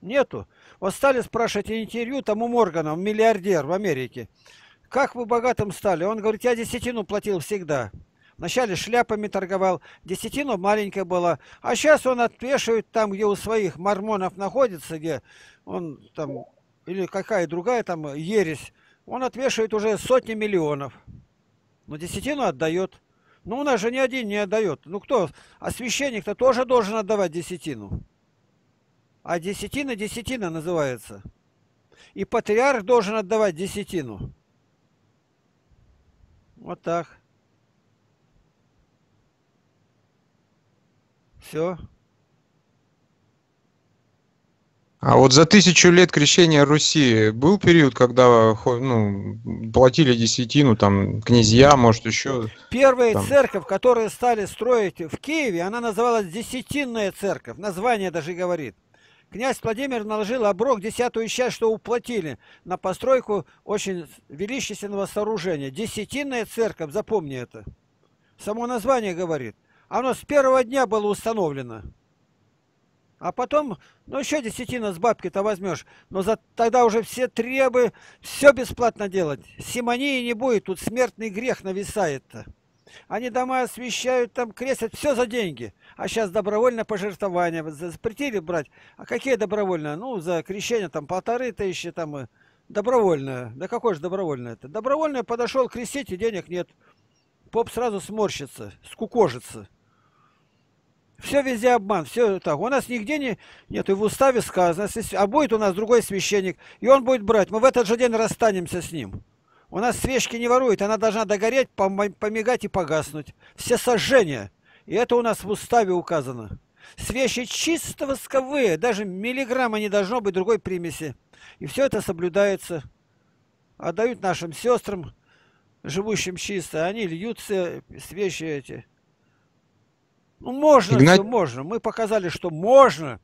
Нету. Вот стали спрашивать интервью тому Моргану, миллиардер в Америке. Как вы богатым стали? Он говорит, я десятину платил всегда. Вначале шляпами торговал, десятину маленькая была. А сейчас он отвешивает там, где у своих мормонов находится, где он там, или какая другая там ересь. Он отвешивает уже сотни миллионов. Но десятину отдает. Ну, у нас же ни один не отдает. Ну, кто? А священник-то тоже должен отдавать десятину. А десятина, десятина называется. И патриарх должен отдавать десятину. Вот так. Все. А вот за 1000 лет крещения Руси был период, когда платили десятину, там, князья, может, еще... Первая церковь, которую стали строить в Киеве, она называлась Десятинная церковь. Название даже говорит. Князь Владимир наложил оброк 10-ю часть, что уплатили на постройку очень величественного сооружения. Десятинная церковь, запомни это. Само название говорит. Оно с первого дня было установлено. А потом, ну еще десятина с бабки-то возьмешь. Но тогда уже все требы, все бесплатно делать. Симонии не будет, тут смертный грех нависает-то. Они дома освещают, там крестят, все за деньги. А сейчас добровольное пожертвование. Запретили брать. А какие добровольные? Ну, за крещение там 1500, там добровольное. Да какое же добровольное это? Добровольное подошел крестить, и денег нет. Поп сразу сморщится, скукожится. Все везде обман, все так. У нас нигде нет, и в уставе сказано. А будет у нас другой священник, и он будет брать. Мы в этот же день расстанемся с ним. У нас свечки не воруют, она должна догореть, помигать и погаснуть. Все сожжения. И это у нас в уставе указано. Свечи чисто восковые, даже миллиграмма не должно быть другой примеси. И все это соблюдается. Отдают нашим сестрам, живущим чисто. Они льются, свечи эти. Ну, можно, Игнат... можно. Мы показали, что можно.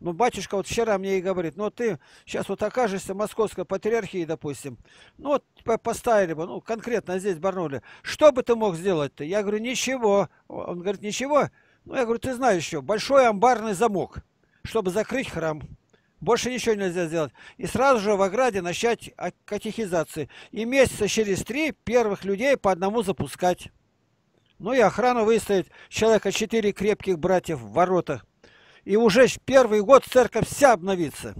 Ну, батюшка вот вчера мне и говорит, ну, ты сейчас вот окажешься в Московской патриархии, допустим, ну, вот поставили бы, ну, конкретно здесь, в Барнауле, что бы ты мог сделать-то? Я говорю, ничего. Он говорит, ничего? Ну, я говорю, ты знаешь еще, большой амбарный замок, чтобы закрыть храм. Больше ничего нельзя сделать. И сразу же в ограде начать катехизации. И месяца через 3 первых людей по одному запускать. Ну, и охрану выставить, человека 4 крепких братьев в воротах. И уже первый год церковь вся обновится.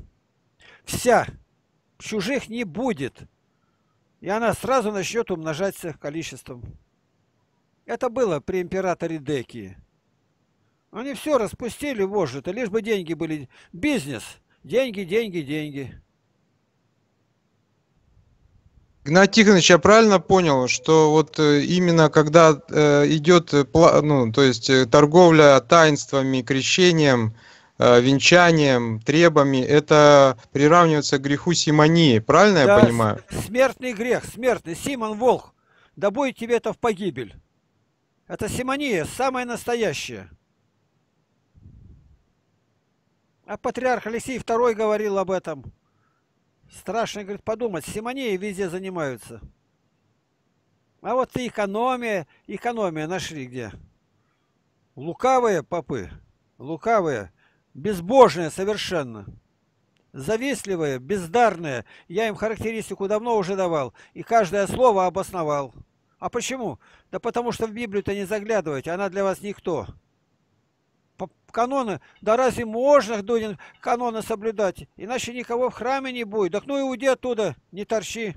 Вся. Чужих не будет. И она сразу начнет умножаться количеством. Это было при императоре Декии. Они все распустили вожжи-то, лишь бы деньги были. Бизнес. Деньги, деньги, деньги. Игнатий Тихонович, я правильно понял, что вот именно когда идет торговля таинствами, крещением, венчанием, требами, это приравнивается к греху симонии, правильно да, я понимаю? Смертный грех, смертный. Симон Волх, да будет тебе это в погибель. Это симония, самая настоящая. А патриарх Алексей II говорил об этом. Страшно, говорит, подумать, симонией везде занимаются. А вот и экономия нашли где. Лукавые попы, лукавые, безбожные совершенно, завистливые, бездарные. Я им характеристику давно уже давал, и каждое слово обосновал. А почему? Да потому что в Библию-то не заглядывайте, она для вас никто. Каноны, да разве можно, Дудин, каноны соблюдать? Иначе никого в храме не будет. Так ну и уйди оттуда, не торчи.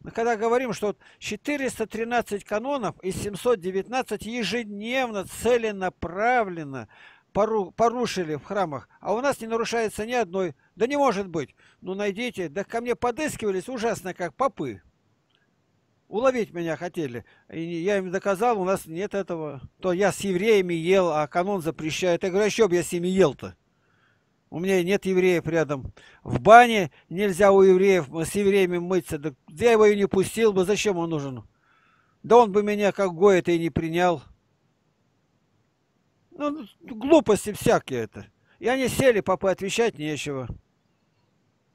Мы когда говорим, что 413 канонов из 719 ежедневно, целенаправленно порушили в храмах, а у нас не нарушается ни одной. Да не может быть. Ну найдите, да ко мне подыскивались ужасно, как попы. Уловить меня хотели. И я им доказал, у нас нет этого. То я с евреями ел, а канон запрещает. Я говорю, а еще бы я с ними ел-то? У меня нет евреев рядом. В бане нельзя у евреев с евреями мыться. Да я его и не пустил бы. Зачем он нужен? Да он бы меня как гоя-то и не принял. Ну, глупости всякие это. И они сели, папа, отвечать нечего.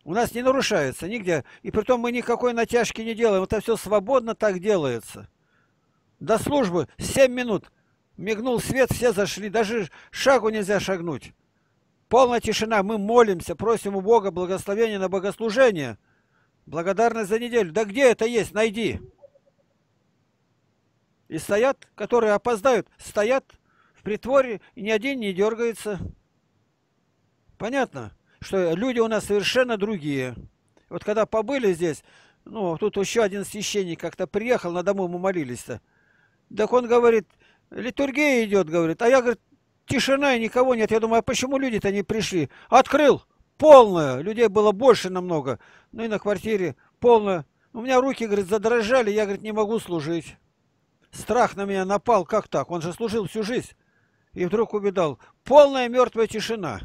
У нас не нарушается нигде. И притом мы никакой натяжки не делаем. Это все свободно так делается. До службы 7 минут. Мигнул свет, все зашли. Даже шагу нельзя шагнуть. Полная тишина. Мы молимся, просим у Бога благословения на богослужение. Благодарность за неделю. Да где это есть? Найди. И стоят, которые опоздают, стоят в притворе, и ни один не дергается. Понятно? Что люди у нас совершенно другие. Вот когда побыли здесь, ну, тут еще один священник как-то приехал, на дому мы молились-то. Так он говорит, литургия идет, говорит. А я, говорит, тишина и никого нет. Я думаю, а почему люди-то не пришли? Открыл, полное, людей было больше намного. Ну и на квартире полное. У меня руки, говорит, задрожали, я, говорит, не могу служить. Страх на меня напал, как так? Он же служил всю жизнь. И вдруг увидал, полная мертвая тишина.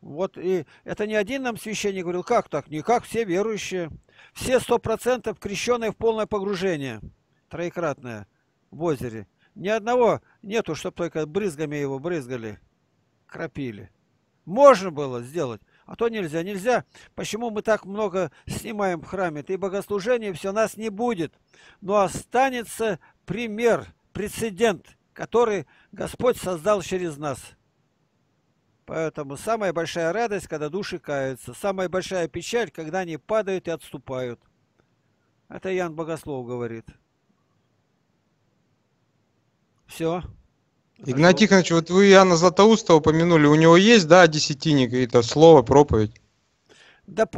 Вот и это не один нам священник говорил, как так? Никак, все верующие. Все 100% крещенные в полное погружение. Троекратное в озере. Ни одного нету, чтобы только брызгами его брызгали, кропили. Можно было сделать, а то нельзя. Нельзя. Почему мы так много снимаем в храме? И богослужение, все, нас не будет. Но останется пример, прецедент, который Господь создал через нас. Поэтому самая большая радость, когда души каются. Самая большая печаль, когда они падают и отступают. Это Иоанн Богослов говорит. Все. Игнатий Тихонович, вот вы Иоанна Златоуста упомянули. У него есть, да, десятинник, это слово, проповедь? Да,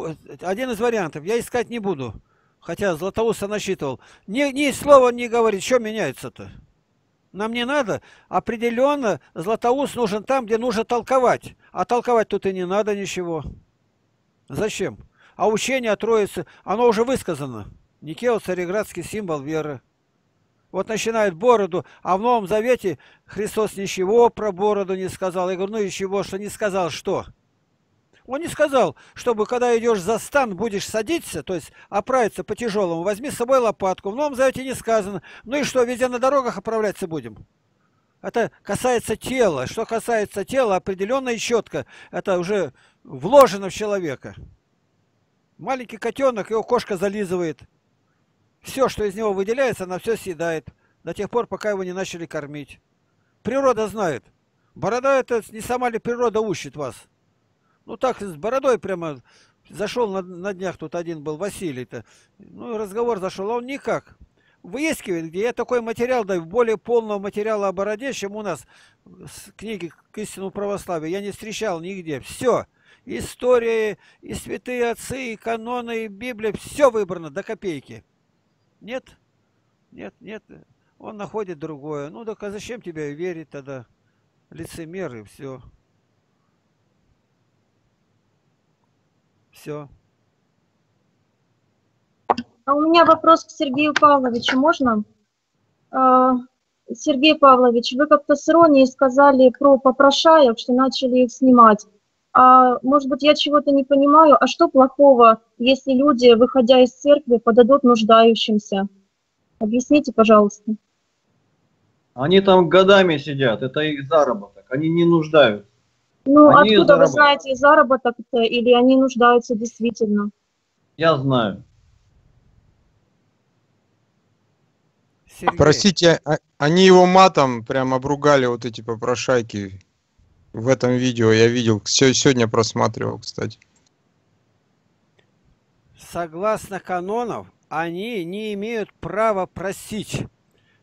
один из вариантов. Я искать не буду. Хотя Златоуста насчитывал. Ни слова не говорит. Что меняется-то? Нам не надо. Определенно Златоуст нужен там, где нужно толковать. А толковать тут и не надо ничего. Зачем? А учение о Троице, оно уже высказано. Никео, цареградский символ веры. Вот начинают бороду, а в Новом Завете Христос ничего про бороду не сказал. Я говорю, ну и чего, что не сказал, что? Он не сказал, чтобы когда идешь за стан, будешь садиться, то есть оправиться по-тяжелому, возьми с собой лопатку. В Новом Завете не сказано. Ну и что, везде на дорогах оправляться будем? Это касается тела. Что касается тела, определенно и четко. Это уже вложено в человека. Маленький котенок, его кошка зализывает. Все, что из него выделяется, она все съедает. До тех пор, пока его не начали кормить. Природа знает. Борода это не сама ли природа учит вас? Ну так, с бородой прямо зашел на днях, тут один был, Василий-то. Ну, разговор зашел, а он никак. Выискивает, где я такой материал даю, более полного материала о бороде, чем у нас с книги к истину православия. Я не встречал нигде. Все. История, и святые отцы, и каноны, и Библия. Все выбрано до копейки. Нет? Нет, нет. Он находит другое. Ну, так а зачем тебе верить тогда? Лицемеры, все. Все. А у меня вопрос к Сергею Павловичу. Можно? Сергей Павлович, вы как-то с иронией сказали про попрошаек, что начали их снимать. А, может быть, я чего-то не понимаю. А что плохого, если люди, выходя из церкви, подадут нуждающимся? Объясните, пожалуйста. Они там годами сидят. Это их заработок. Они не нуждаются. Ну, они откуда вы знаете, заработок-то, или они нуждаются действительно? Я знаю. Сергей. Простите, они его матом прям обругали, вот эти попрошайки, в этом видео. Я видел, сегодня просматривал, кстати. Согласно канонов, они не имеют права просить,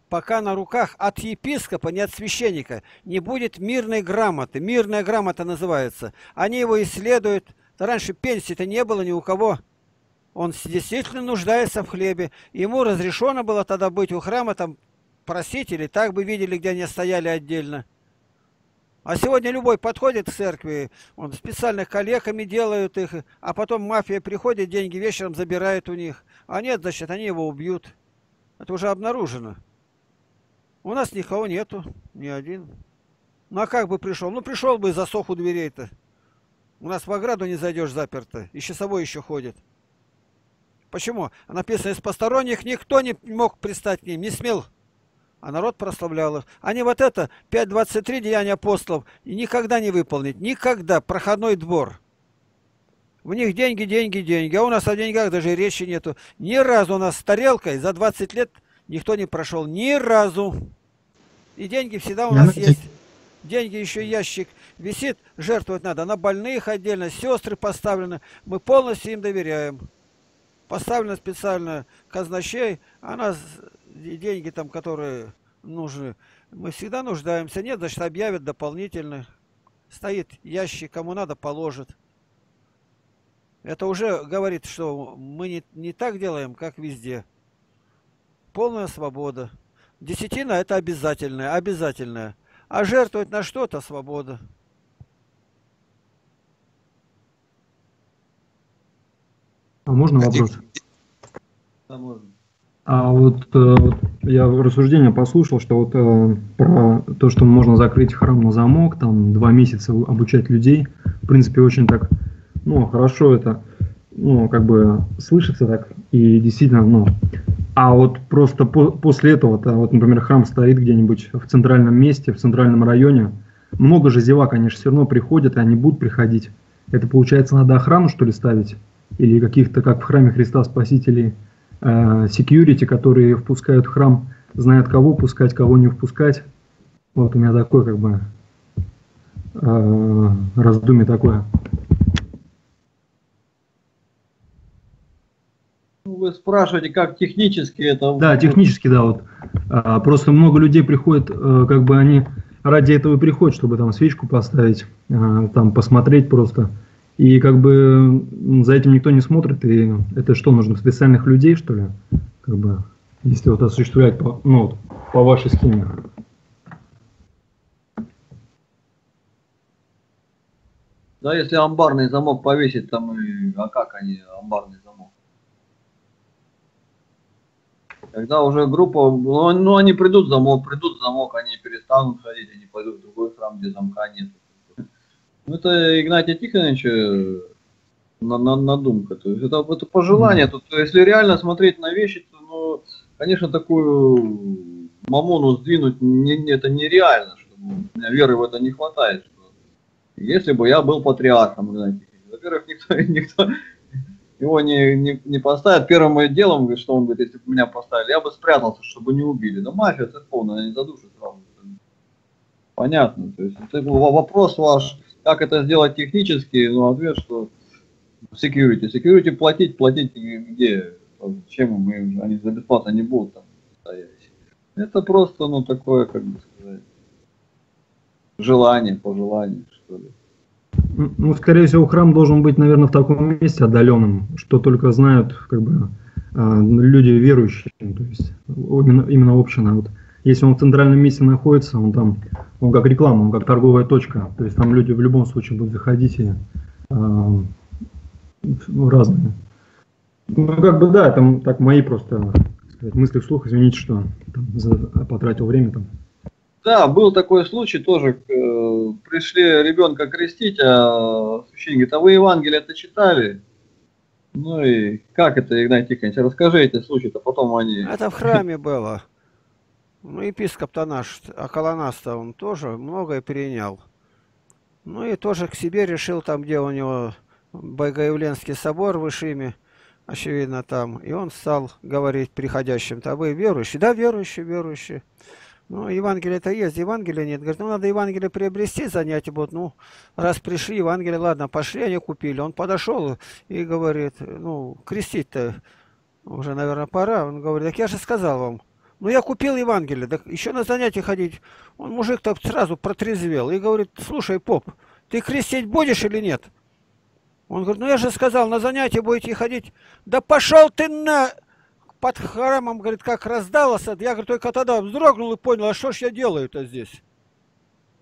пока на руках от епископа, не от священника, не будет мирной грамоты. Мирная грамота называется. Они его исследуют. Раньше пенсии-то не было ни у кого. Он действительно нуждается в хлебе. Ему разрешено было тогда быть у храма, там просить, или так бы видели, где они стояли отдельно. А сегодня любой подходит к церкви, он специально коллегами делают их, а потом мафия приходит, деньги вечером забирает у них. А нет, значит, они его убьют. Это уже обнаружено. У нас никого нету, ни один. Ну а как бы пришел? Ну пришел бы и засох у дверей-то. У нас в ограду не зайдешь, заперто. И часовой еще ходит. Почему? Написано, из посторонних никто не мог пристать к ним, не смел. А народ прославлял их. Они вот это, 5.23 деяния апостолов, никогда не выполнить. Никогда. Проходной двор. У них деньги, деньги, деньги. А у нас о деньгах даже речи нету. Ни разу у нас с тарелкой за 20 лет никто не прошел. Ни разу. И деньги всегда у нас есть. Деньги еще ящик висит, жертвовать надо. На больных отдельно, сестры поставлены. Мы полностью им доверяем. Поставлена специально казначей, она... деньги там, которые нужны, мы всегда нуждаемся. Нет, значит, объявят дополнительно. Стоит ящик, кому надо, положит. Это уже говорит, что мы не так делаем, как везде. Полная свобода. Десятина – это обязательное, обязательное. А жертвовать на что-то – свобода. А можно вопрос? Да, можно. А вот я рассуждение послушал, что вот про то, что можно закрыть храм на замок, там 2 месяца обучать людей, в принципе, очень так, ну, хорошо это, ну, как бы слышится так, и действительно, ну, а вот просто после этого-то, вот, например, храм стоит где-нибудь в центральном месте, в центральном районе, много же зевак, они же все равно приходят, и они будут приходить. Это, получается, надо охрану, что ли, ставить? Или каких-то, как в храме Христа Спасителей, секьюрити, которые впускают в храм, знают, кого пускать, кого не впускать. Вот у меня такое, как бы, раздумье такое. Вы спрашиваете, как технически это... Да, технически, да, вот. Просто много людей приходит, как бы они ради этого и приходят, чтобы там свечку поставить, там посмотреть просто. И как бы за этим никто не смотрит, и это что, нужно специальных людей, что ли, как бы, если вот осуществлять по, ну, по вашей схеме? Да, если амбарный замок повесить, там, а как они, амбарный замок? Когда уже группа, ну они придут замок, они перестанут ходить, они пойдут в другой храм, где замка нет. Ну, это Игнатий Тихонович надумка. То есть это пожелание. Тут, если реально смотреть на вещи, то, ну, конечно, такую мамону сдвинуть это нереально, чтобы веры в это не хватает. Если бы я был патриархом, во-первых, никто его не поставит. Первым моим делом, что он говорит, если бы меня поставили, я бы спрятался, чтобы не убили. Да мафия, это полная, они задушат сразу. Понятно. То есть это вопрос ваш. Как это сделать технически? Ну, ответ, что security. Security платить где? Чем мы, они за бесплатно не будут там стоять. Это просто, ну, такое, как бы сказать, желание, пожелание, что ли. Ну, скорее всего, храм должен быть, наверное, в таком месте отдаленном, что только знают, как бы, люди верующие, то есть именно община. Вот. Если он в центральном месте находится, он там, он как реклама, он как торговая точка. То есть там люди в любом случае будут заходить и разные. Ну, как бы да, там так мои просто, так сказать, мысли вслух, извините, что там, потратил время там. Да, был такой случай тоже, пришли ребенка крестить, а священник говорит, а вы Евангелие-то читали? Ну и как это, Игнатий Тихонович, расскажи эти случаи-то, потом они... Это в храме было. Ну, епископ-то наш, около нас-то он тоже многое перенял. Ну и тоже к себе решил, там, где у него Богоявленский собор в Ишиме, очевидно, там. И он стал говорить приходящим-то: вы верующие? Да, верующие, верующие. Ну, Евангелие-то есть, Евангелия нет. Говорит, ну, надо Евангелие приобрести, занятия будут. Ну, раз пришли, Евангелие, ладно, пошли, они купили. Он подошел и говорит, ну, крестить-то уже, наверное, пора. Он говорит, так я же сказал вам. Ну, я купил Евангелие, так еще на занятия ходить. Он, мужик, так сразу протрезвел и говорит, слушай, поп, ты крестить будешь или нет? Он говорит, ну, я же сказал, на занятия будете ходить. Да пошел ты на... Под храмом, говорит, как раздалось, я, говорит, только тогда вздрогнул и понял, а что ж я делаю-то здесь?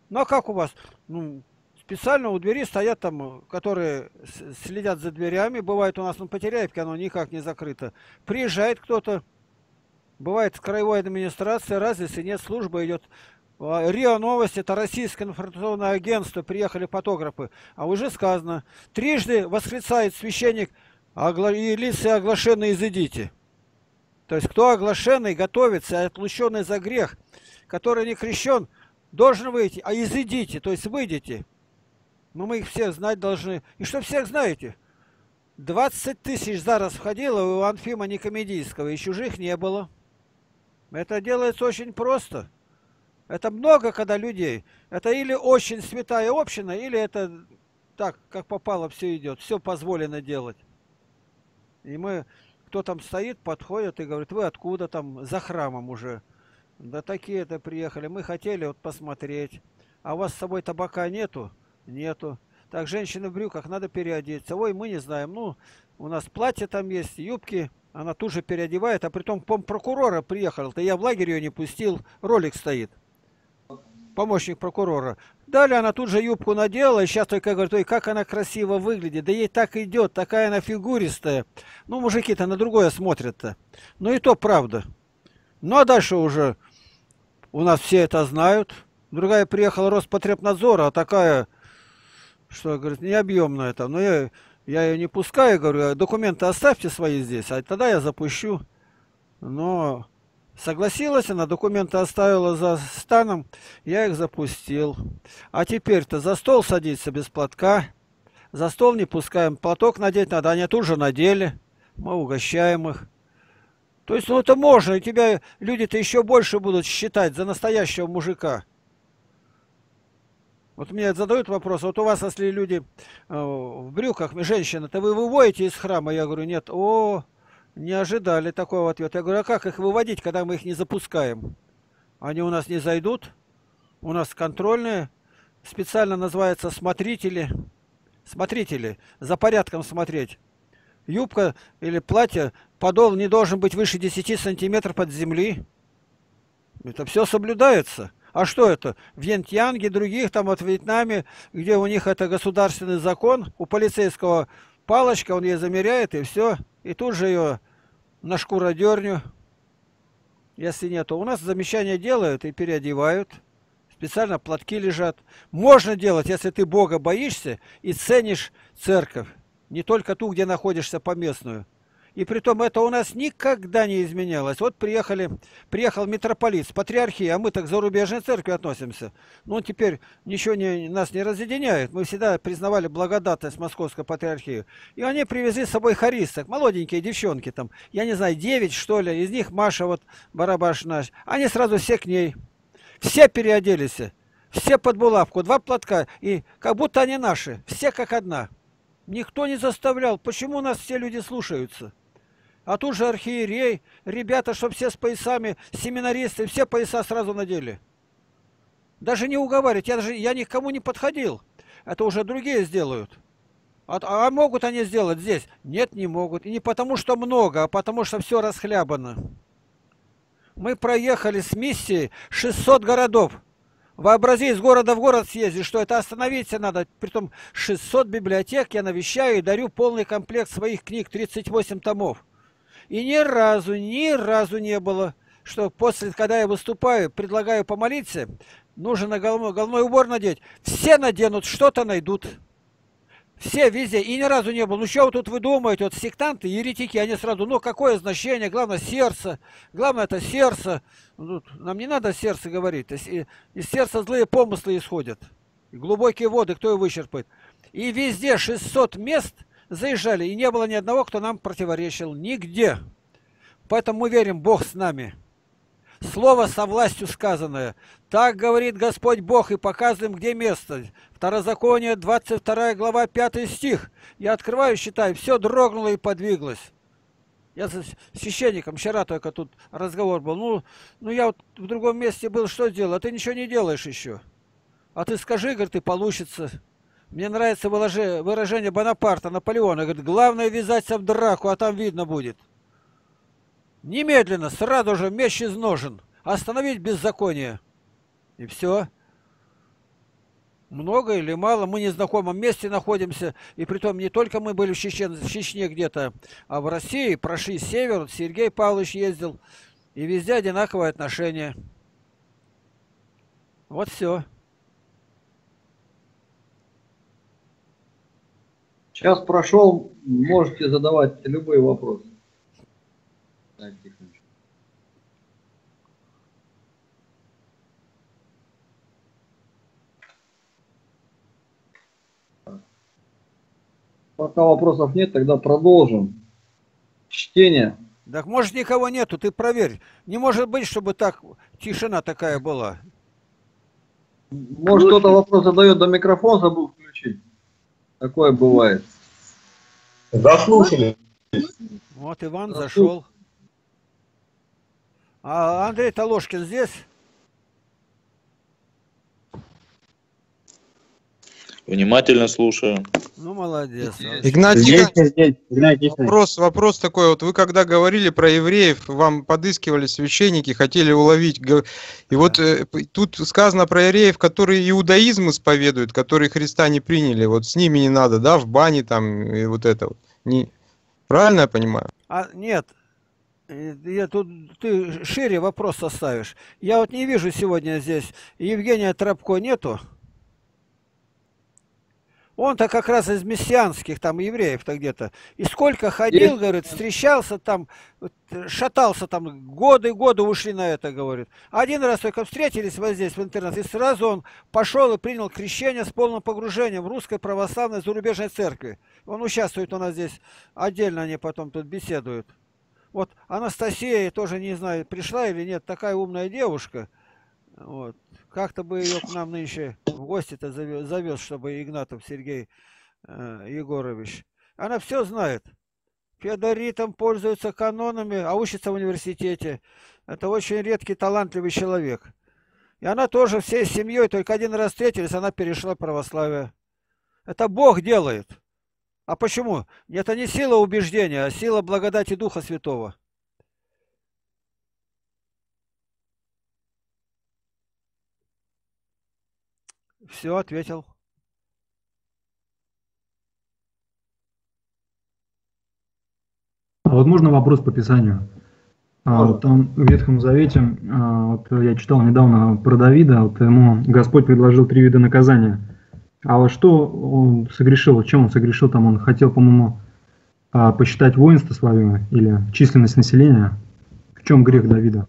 Ну, а как у вас? Ну, специально у двери стоят там, которые следят за дверями. Бывает у нас на Потеряевке, оно никак не закрыто. Приезжает кто-то, бывает с краевой администрации, разницы нет, служба идет. РИА Новости, это российское информационное агентство, приехали фотографы. А уже сказано, трижды восклицает священник, и лица оглашенные изыдите. То есть, кто оглашенный, готовится, отлученный за грех, который не крещен, должен выйти, а изыдите, то есть выйдите. Но мы их всех знать должны. И что всех знаете? 20 тысяч зараз входило у Анфима Никомедийского, и чужих не было. Это делается очень просто. Это много, когда людей. Это или очень святая община, или это так, как попало, все идет. Все позволено делать. И мы... Кто там стоит, подходит и говорит, вы откуда там, за храмом уже? Да такие-то приехали, мы хотели вот посмотреть. А у вас с собой табака нету? Нету. Так, женщины в брюках, надо переодеться. Ой, мы не знаем, ну, у нас платье там есть, юбки. Она тут же переодевает, а притом помпрокурора приехал-то, я в лагерь ее не пустил, ролик стоит. Помощник прокурора. Далее она тут же юбку надела, и сейчас только говорит, ой, как она красиво выглядит, да ей так идет, такая она фигуристая. Ну, мужики-то на другое смотрят-то. Ну, и то правда. Ну, а дальше уже у нас все это знают. Другая приехала Роспотребнадзора, а такая, что, говорит, необъемная там. Ну, я ее не пускаю, говорю, документы оставьте свои здесь, а тогда я запущу. Но... Согласилась она, документы оставила за станом, я их запустил. А теперь-то за стол садиться без платка, за стол не пускаем, платок надеть надо, они тут же надели, мы угощаем их. То есть, ну это можно, и тебя люди-то еще больше будут считать за настоящего мужика. Вот мне задают вопрос, вот у вас, если люди в брюках, женщины, то вы выводите из храма? Я говорю, нет, не ожидали такого ответа. Я говорю, а как их выводить, когда мы их не запускаем? Они у нас не зайдут. У нас контрольные. Специально называются смотрители. Смотрители. За порядком смотреть. Юбка или платье, подол не должен быть выше 10 сантиметров под земли. Это все соблюдается. А что это? В Янтьянге, других, там вот в Вьетнаме, где у них это государственный закон, у полицейского палочка, он ей замеряет и все. И тут же ее на шкуродерню, если нету. У нас замечания делают и переодевают. Специально платки лежат. Можно делать, если ты Бога боишься и ценишь церковь. Не только ту, где находишься, поместную. И притом это у нас никогда не изменялось. Вот приехал митрополит с патриархии, а мы так к зарубежной церкви относимся. Но он теперь ничего нас не разъединяет. Мы всегда признавали благодатность Московской патриархии. И они привезли с собой хористок, молоденькие девчонки там, я не знаю, 9 что ли, из них Маша вот Барабаш наш. Они сразу все к ней. Все переоделись, все под булавку, 2 платка, и как будто они наши, все как одна. Никто не заставлял. Почему нас все люди слушаются? А тут же архиерей, ребята, чтоб все с поясами, семинаристы, все пояса сразу надели. Даже не уговаривать, я никому не подходил. Это уже другие сделают. А могут они сделать здесь? Нет, не могут. И не потому, что много, а потому, что все расхлябано. Мы проехали с миссией 600 городов. Вообрази, из города в город съезди, что это остановиться надо. Притом 600 библиотек я навещаю и дарю полный комплект своих книг, 38 томов. И ни разу не было, что после, когда я выступаю, предлагаю помолиться, нужно на головной убор надеть. Все наденут, что-то найдут. Все везде. И ни разу не было. Ну, что вы тут вы думаете? Вот сектанты, еретики, они сразу, ну, какое значение? Главное, сердце. Главное, это сердце. Нам не надо сердце говорить. Из сердца злые помыслы исходят. Глубокие воды, кто ее вычерпает? И везде 600 мест заезжали, и не было ни одного, кто нам противоречил. Нигде. Поэтому мы верим, Бог с нами. Слово со властью сказанное. Так говорит Господь Бог, и показываем, где место. Второзаконие, 22 глава, 5 стих. Я открываю, считаю, все дрогнуло и подвиглось. Я с священником вчера только тут разговор был. Ну я вот в другом месте был, что делал? А ты ничего не делаешь еще. А ты скажи, говорит, и получится. Мне нравится выражение Бонапарта, Наполеона. Говорит, главное ввязаться в драку, а там видно будет. Немедленно, сразу же меч из ножен. Остановить беззаконие. И все. Много или мало, мы в незнакомом месте находимся. И притом не только мы были в Чечне где-то, а в России. Прошли север, Сергей Павлович ездил. И везде одинаковое отношение. Вот все. Час прошел, можете задавать любые вопросы. Пока вопросов нет, тогда продолжим чтение. Так может никого нету, ты проверь. Не может быть, чтобы так тишина такая была. Может кто-то вопрос задает, да микрофон забыл включить. Такое бывает. Заслушали. Вот Иван зашел. А Андрей Толошкин здесь? Внимательно слушаю. Ну, молодец. Игнатий, вопрос такой. Вот вы когда говорили про евреев, вам подыскивали священники, хотели уловить. И вот тут сказано про евреев, которые иудаизм исповедуют, которые Христа не приняли. Вот с ними не надо, да, в бане там и вот это. Правильно я понимаю? Нет. Я тут, ты шире вопрос составишь. Я вот не вижу сегодня здесь. Евгения Тарапко нету. Он-то как раз из мессианских, там, евреев-то где-то. И сколько ходил, есть, говорит, встречался там, шатался там, годы ушли на это, говорит. Один раз только встретились вот здесь, в интернете, и сразу он пошел и принял крещение с полным погружением в Русской Православной Зарубежной Церкви. Он участвует у нас здесь, отдельно они потом тут беседуют. Вот Анастасия, тоже не знаю, пришла или нет, такая умная девушка. Вот. Как-то бы ее к нам нынче в гости-то завез, чтобы Игнатов Сергей Егорович. Она все знает. Феодоритом пользуется, канонами, а учится в университете. Это очень редкий, талантливый человек. И она тоже всей семьей, только один раз встретились, она перешла в православие. Это Бог делает. А почему? Это не сила убеждения, а сила благодати Духа Святого. Все, ответил. А вот можно вопрос по Писанию? Вот там в Ветхом Завете, вот я читал недавно про Давида, вот ему Господь предложил 3 вида наказания. А во что он согрешил? Чем он согрешил? Там он хотел, по-моему, посчитать воинство свое или численность населения. В чем грех Давида?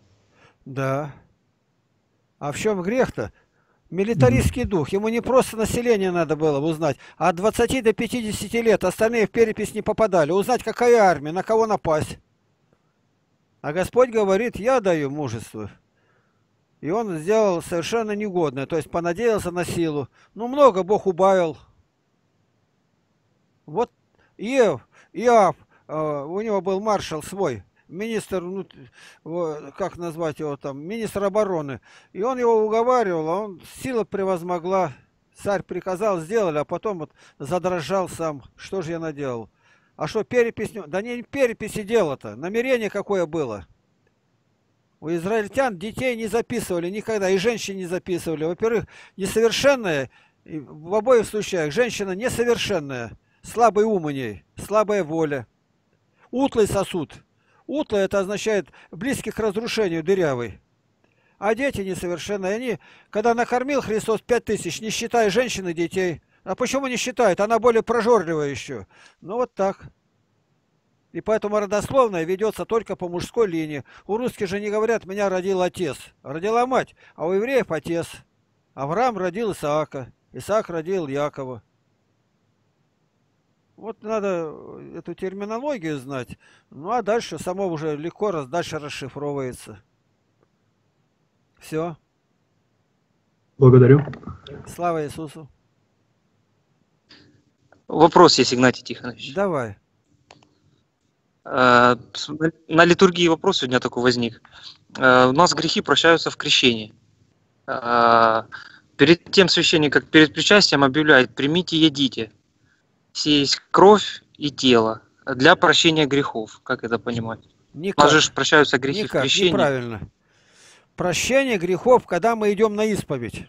Да. А в чем грех-то? Милитаристский дух. Ему не просто население надо было узнать, а от 20 до 50 лет остальные в перепись не попадали. Узнать, какая армия, на кого напасть. А Господь говорит, я даю мужество. И он сделал совершенно негодное, то есть понадеялся на силу. Ну, много Бог убавил. Вот Иов, у него был маршал свой. Министр, ну, как назвать его там, министр обороны. И он его уговаривал, а он сила превозмогла. Царь приказал, сделали, а потом вот задрожал сам. Что же я наделал? А что, перепись? Да не переписи дело-то. Намерение какое было. У израильтян детей не записывали никогда, и женщин не записывали. Во-первых, несовершенная, в обоих случаях, женщина несовершенная, слабый ум у ней, слабая воля. Утлый сосуд. Утло это означает близких к разрушению, дырявый. А дети несовершенные. Они, когда накормил Христос 5000, не считая женщин и детей. А почему не считает? Она более прожорливая еще. Ну вот так. И поэтому родословная ведется только по мужской линии. У русских же не говорят, меня родил отец. Родила мать, а у евреев отец. Авраам родил Исаака. Исаак родил Якова. Вот надо эту терминологию знать. Ну а дальше само уже легко дальше расшифровывается. Все. Благодарю. Слава Иисусу. Вопрос есть, Игнатий Тихонович. Давай. На литургии вопрос сегодня такой возник. У нас грехи прощаются в крещении. Перед тем священник, как перед причастием, объявляет: примите, едите. Сие есть кровь и тело для прощения грехов. Как это понимать? Никак. У нас же прощаются грехи в крещении. Неправильно. Прощение грехов, когда мы идем на исповедь.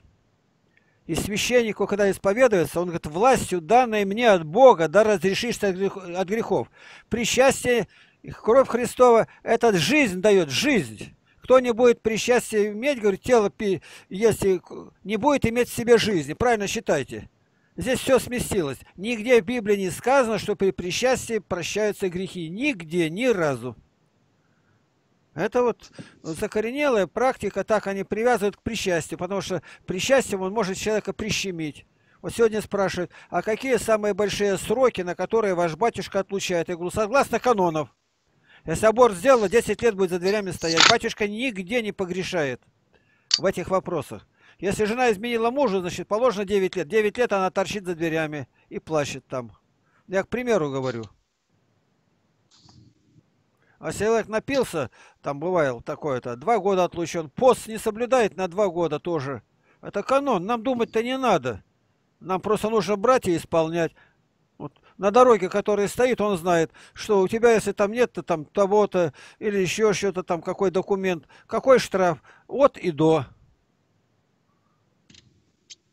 И священнику, когда исповедуется, он говорит: властью, данной мне от Бога, да разрешишься от грехов. Причастие, кровь Христова, это жизнь дает, жизнь. Кто не будет причастие иметь, говорит, тело если не будет иметь в себе жизни. Правильно считайте. Здесь все сместилось. Нигде в Библии не сказано, что при причастии прощаются грехи. Нигде, ни разу. Это вот закоренелая практика, так они привязывают к причастию, потому что причастием он может человека прищемить. Вот сегодня спрашивают: а какие самые большие сроки, на которые ваш батюшка отлучает? Я говорю: согласно канонов. Если аборт сделала, 10 лет будет за дверями стоять. Батюшка нигде не погрешает в этих вопросах. Если жена изменила мужу, значит, положено 9 лет. 9 лет она торчит за дверями и плачет там. Я к примеру говорю. А человек напился, там бывало такое-то, 2 года отлучен, пост не соблюдает на 2 года тоже. Это канон, нам думать-то не надо. Нам просто нужно брать и исполнять. Вот на дороге, которая стоит, он знает, что у тебя, если там нет-то там того-то, или еще что-то там, какой документ, какой штраф, от и до.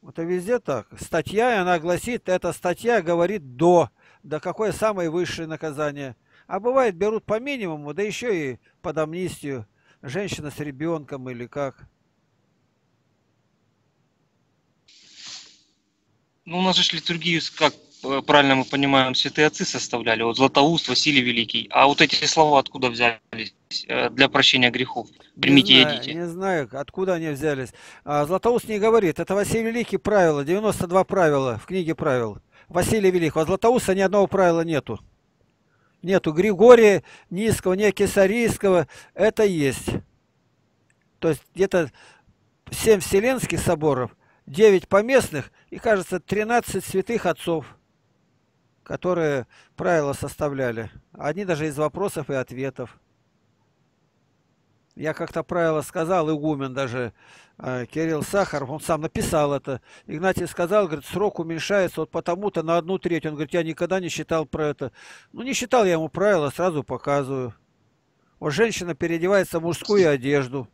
Это везде так. Статья, она гласит, эта статья говорит до. Да какое самое высшее наказание. А бывает, берут по минимуму, да еще и под амнистию. Женщина с ребенком или как. Ну, у нас же литургию, как правильно мы понимаем, святые отцы составляли. Вот Златоуст, Василий Великий. А вот эти слова откуда взялись для прощения грехов? Примите, едите. Не знаю, откуда они взялись. Златоуст не говорит. Это Василий Великий правило, 92 правила в книге правил. Василий Великий. А Златоуста ни одного правила нету. Нету Григория Низкого, не Кесарийского. Это есть. То есть где-то 7 вселенских соборов, 9 поместных и, кажется, 13 святых отцов, которые правила составляли. Одни даже из вопросов и ответов. Я как-то правило сказал, игумен даже, Кирилл Сахаров, он сам написал это. Игнатий сказал, говорит, срок уменьшается вот потому-то на 1/3. Он говорит, я никогда не считал про это. Ну, не считал я ему правила, сразу показываю. Вот женщина переодевается в мужскую одежду.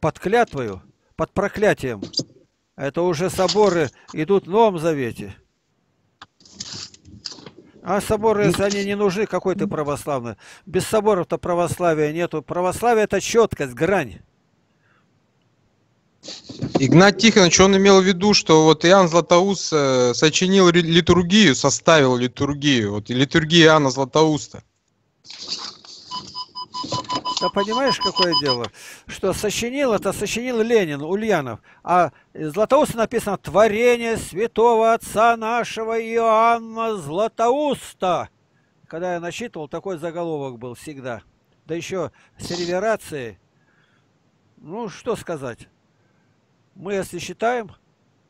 Под клятвою, под проклятием. Это уже соборы идут в Новом Завете. А соборы, если они не нужны, какой ты православный? Без соборов-то православия нету. Православие – это четкость, грань. Игнатий Тихонович, он имел в виду, что вот Иоанн Златоуст сочинил литургию, составил литургию. Вот литургия Иоанна Златоуста. Да понимаешь, какое дело? Что сочинил, это сочинил Ленин, Ульянов. А Златоуста написано «Творение святого отца нашего Иоанна Златоуста». Когда я насчитывал, такой заголовок был всегда. Да еще с реверацией. Ну, что сказать? Мы, если считаем,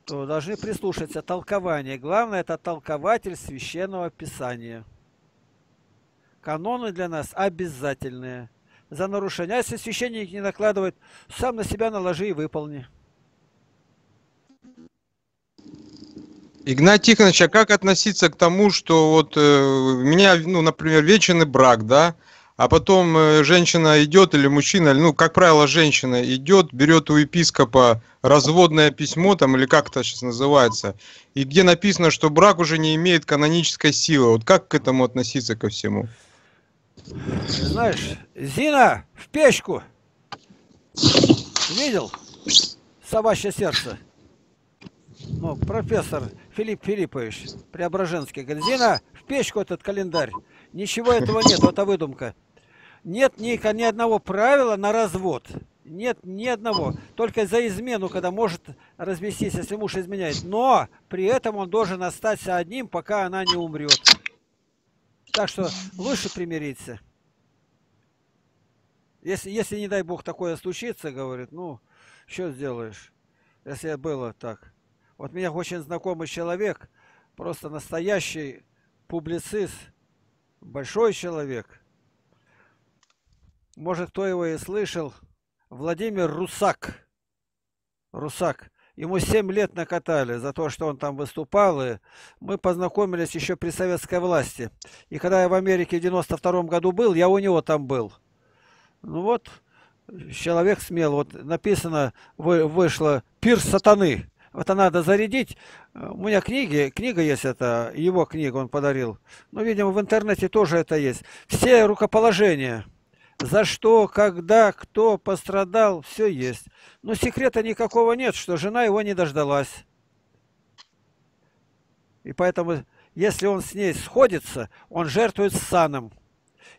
то должны прислушаться к толкованию. Главное, это толкователь Священного Писания. Каноны для нас обязательные. За нарушение. А если священник не накладывает, сам на себя наложи и выполни. Игнатий Тихонович, а как относиться к тому, что вот у меня, ну, например, вечный брак, да? А потом женщина идет или мужчина, ну, как правило, женщина идет, берет у епископа разводное письмо, там, или как это сейчас называется, и где написано, что брак уже не имеет канонической силы. Вот как к этому относиться ко всему? Знаешь, Зина, в печку! Видел? Собачье сердце. Ну, профессор Филипп Филиппович Преображенский говорит, Зина, в печку этот календарь. Ничего этого нет, это выдумка. Нет ни одного правила на развод. Нет ни одного. Только за измену, когда может развестись, если муж изменяет. Но при этом он должен остаться одним, пока она не умрет. Так что лучше примириться. Если не дай бог, такое случится, говорит, ну, что сделаешь, если было так. Вот меня очень знакомый человек, просто настоящий публицист, большой человек. Может, кто его и слышал. Владимир Русак. Русак. Ему 7 лет накатали за то, что он там выступал. И мы познакомились еще при советской власти. И когда я в Америке в 92-м году был, я у него там был. Ну вот, человек смел. Вот написано, вышло «Пир сатаны». Вот надо зарядить. У меня книга есть, это его книга, он подарил. Ну, видимо, в интернете тоже это есть. Все рукоположения. За что, когда, кто пострадал, все есть. Но секрета никакого нет, что жена его не дождалась. И поэтому, если он с ней сходится, он жертвует саном.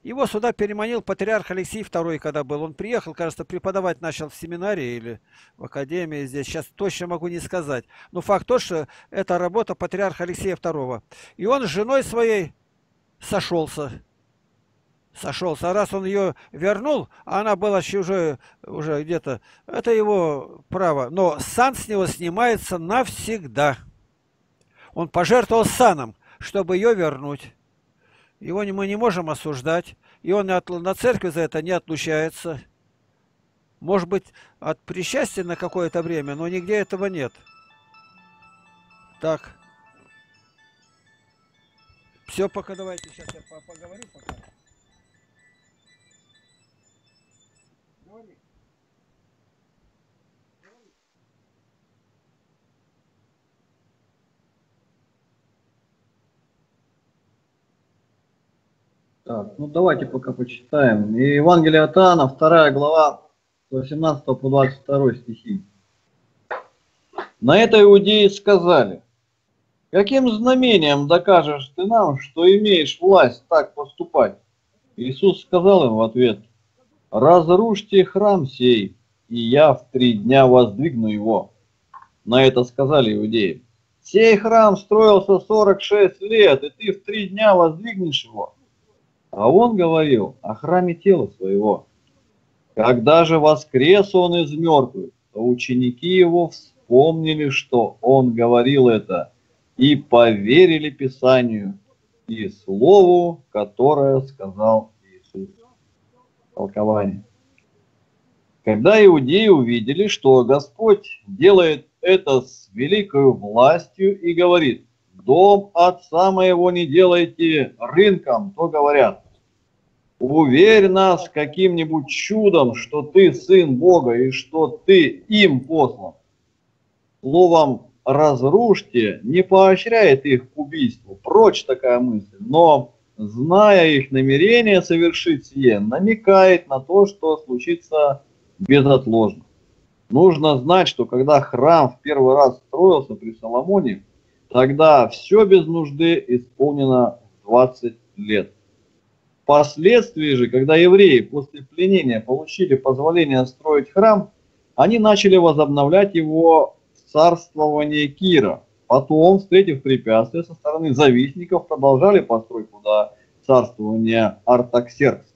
Его сюда переманил патриарх Алексей II, когда был. Он приехал, кажется, преподавать начал в семинарии или в академии здесь. Сейчас точно могу не сказать. Но факт тот, что это работа патриарха Алексея II. И он с женой своей сошелся. Сошелся. А раз он ее вернул, а она была уже где-то, это его право. Но сан с него снимается навсегда. Он пожертвовал саном, чтобы ее вернуть. Его мы не можем осуждать. И он на церкви за это не отлучается. Может быть, от причастия на какое-то время, но нигде этого нет. Так. Все, пока давайте. Сейчас я поговорю пока. Так, ну давайте пока почитаем. И Евангелие от Иоанна, 2 глава, 18 по 22 стихи. На это иудеи сказали: «Каким знамением докажешь ты нам, что имеешь власть так поступать?» Иисус сказал им в ответ: «Разрушьте храм сей, и я в 3 дня воздвигну его». На это сказали иудеи: «Сей храм строился 46 лет, и ты в 3 дня воздвигнешь его». А он говорил о храме тела своего. Когда же воскрес он из мертвых, то ученики его вспомнили, что он говорил это, и поверили Писанию и слову, которое сказал Иисус. Толкование. Когда иудеи увидели, что Господь делает это с великою властью и говорит: «Дом отца моего не делайте рынком», то говорят: «Уверь нас каким-нибудь чудом, что ты сын Бога и что ты им послан». Словом «разрушьте» не поощряет их к убийству, прочь такая мысль, но, зная их намерение совершить сие, намекает на то, что случится безотложно. Нужно знать, что когда храм в первый раз строился при Соломоне, тогда все без нужды исполнено 20 лет. Впоследствии же, когда евреи после пленения получили позволение строить храм, они начали возобновлять его в царствовании Кира. Потом, встретив препятствия со стороны завистников, продолжали постройку до царствования Артаксеркса.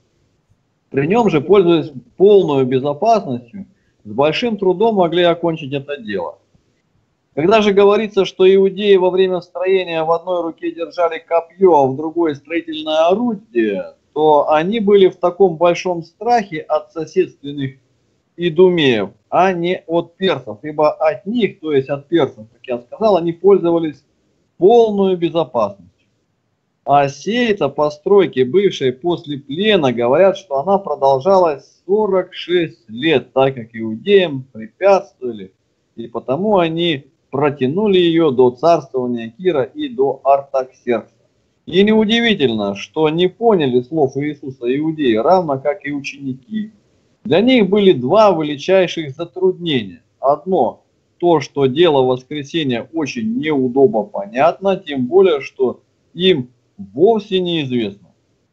При нем же, пользуясь полной безопасностью, с большим трудом могли окончить это дело. Когда же говорится, что иудеи во время строения в одной руке держали копье, а в другой строительное орудие, то они были в таком большом страхе от соседственных идумеев, а не от персов, ибо от них, то есть от персов, как я сказал, они пользовались полной безопасностью. А сей-то постройки, бывшей после плена, говорят, что она продолжалась 46 лет, так как иудеям препятствовали, и потому они протянули ее до царствования Кира и до Артаксеркса. И неудивительно, что не поняли слов Иисуса иудеи, равно как и ученики. Для них были 2 величайших затруднения. Одно, то, что дело воскресения очень неудобно понятно, тем более, что им вовсе неизвестно.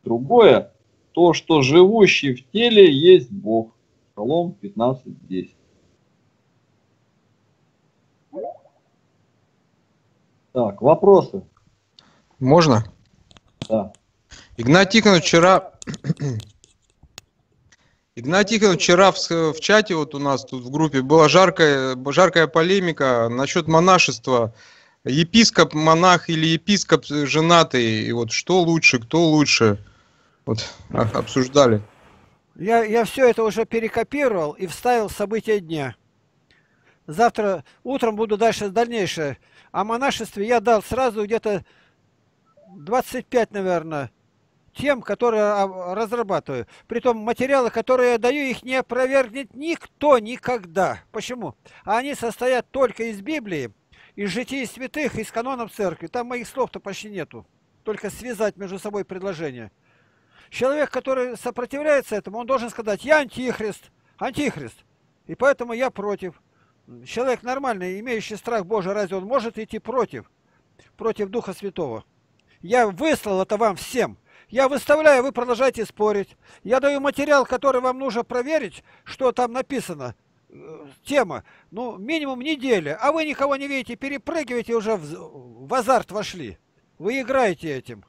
Другое, то, что живущий в теле есть Бог. Пролом 15:10. Так, вопросы? Можно? Да. Игнатий Тихонович, вчера в чате вот у нас тут в группе была жаркая полемика насчет монашества. Епископ монах или епископ женатый? И вот что лучше, кто лучше? Вот обсуждали. Я все это уже перекопировал и вставил события дня. Завтра утром буду дальнейшее. О монашестве я дал сразу где-то 25, наверное, тем, которые разрабатываю. Притом материалы, которые я даю, их не опровергнет никто никогда. Почему? Они состоят только из Библии, из житий святых, из канонов церкви. Там моих слов-то почти нету. Только связать между собой предложения. Человек, который сопротивляется этому, он должен сказать: я антихрист, антихрист, и поэтому я против. Человек нормальный, имеющий страх Божий, разве он может идти против Духа Святого? Я выслал это вам всем. Я выставляю, вы продолжаете спорить. Я даю материал, который вам нужно проверить, что там написано. Тема, ну, минимум неделя. А вы никого не видите, перепрыгиваете, уже в азарт вошли. Вы играете этим.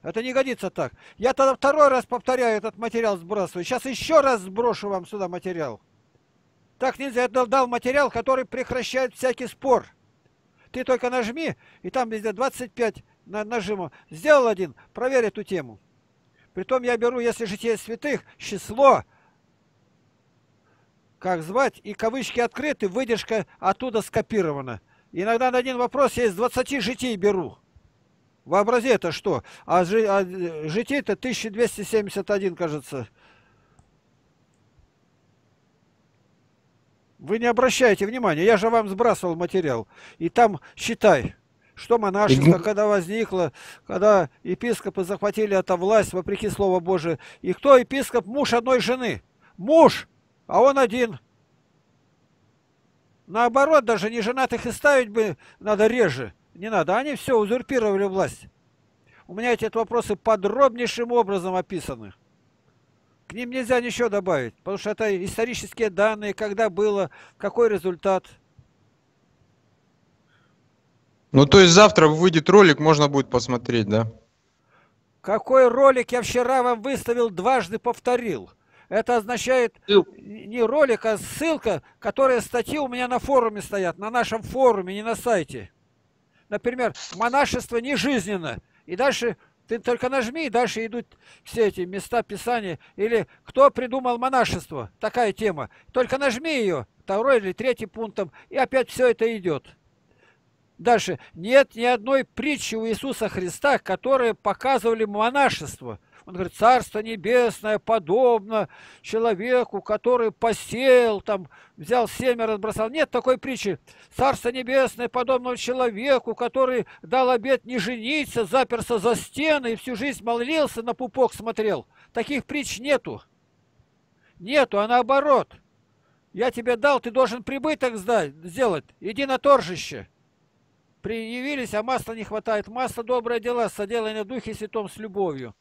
Это не годится так. Я тогда второй раз повторяю, этот материал сбрасываю. Сейчас еще раз сброшу вам сюда материал. Так нельзя. Я дал материал, который прекращает всякий спор. Ты только нажми, и там везде 25 нажимов. Сделал один, проверь эту тему. Притом я беру, если житие святых, число, как звать, и кавычки открыты, выдержка оттуда скопирована. Иногда на один вопрос я из 20 житий беру. Вообрази, это что? А житий-то 1271, кажется. Вы не обращаете внимания. Я же вам сбрасывал материал. И там считай, что монашество, когда возникло, когда епископы захватили эту власть, вопреки Слову Божию. И кто епископ? Муж одной жены. Муж, а он один. Наоборот, даже неженатых и ставить бы надо реже. Не надо. Они все узурпировали власть. У меня эти вопросы подробнейшим образом описаны. К ним нельзя ничего добавить, потому что это исторические данные, когда было, какой результат. Ну, то есть завтра выйдет ролик, можно будет посмотреть, да? Какой ролик? Я вчера вам выставил, дважды повторил. Это означает не ролик, а ссылка, которая статьи у меня на форуме стоят, на нашем форуме, не на сайте. Например, монашество не жизненно. И дальше ты только нажми, и дальше идут все эти места Писания. Или кто придумал монашество? Такая тема. Только нажми ее, второй или третий пунктом, и опять все это идет. Дальше. Нет ни одной притчи у Иисуса Христа, которые показывали монашество. Он говорит: Царство Небесное подобно человеку, который посеял, там, взял семя, разбросал. Нет такой притчи. Царство Небесное подобно человеку, который дал обет не жениться, заперся за стены и всю жизнь молился, на пупок смотрел. Таких притч нету. Нету, а наоборот. Я тебе дал, ты должен прибыток сделать. Иди на торжище. Приявились, а масла не хватает. Масло — добрые дела, соделанные в Духе Святом с любовью.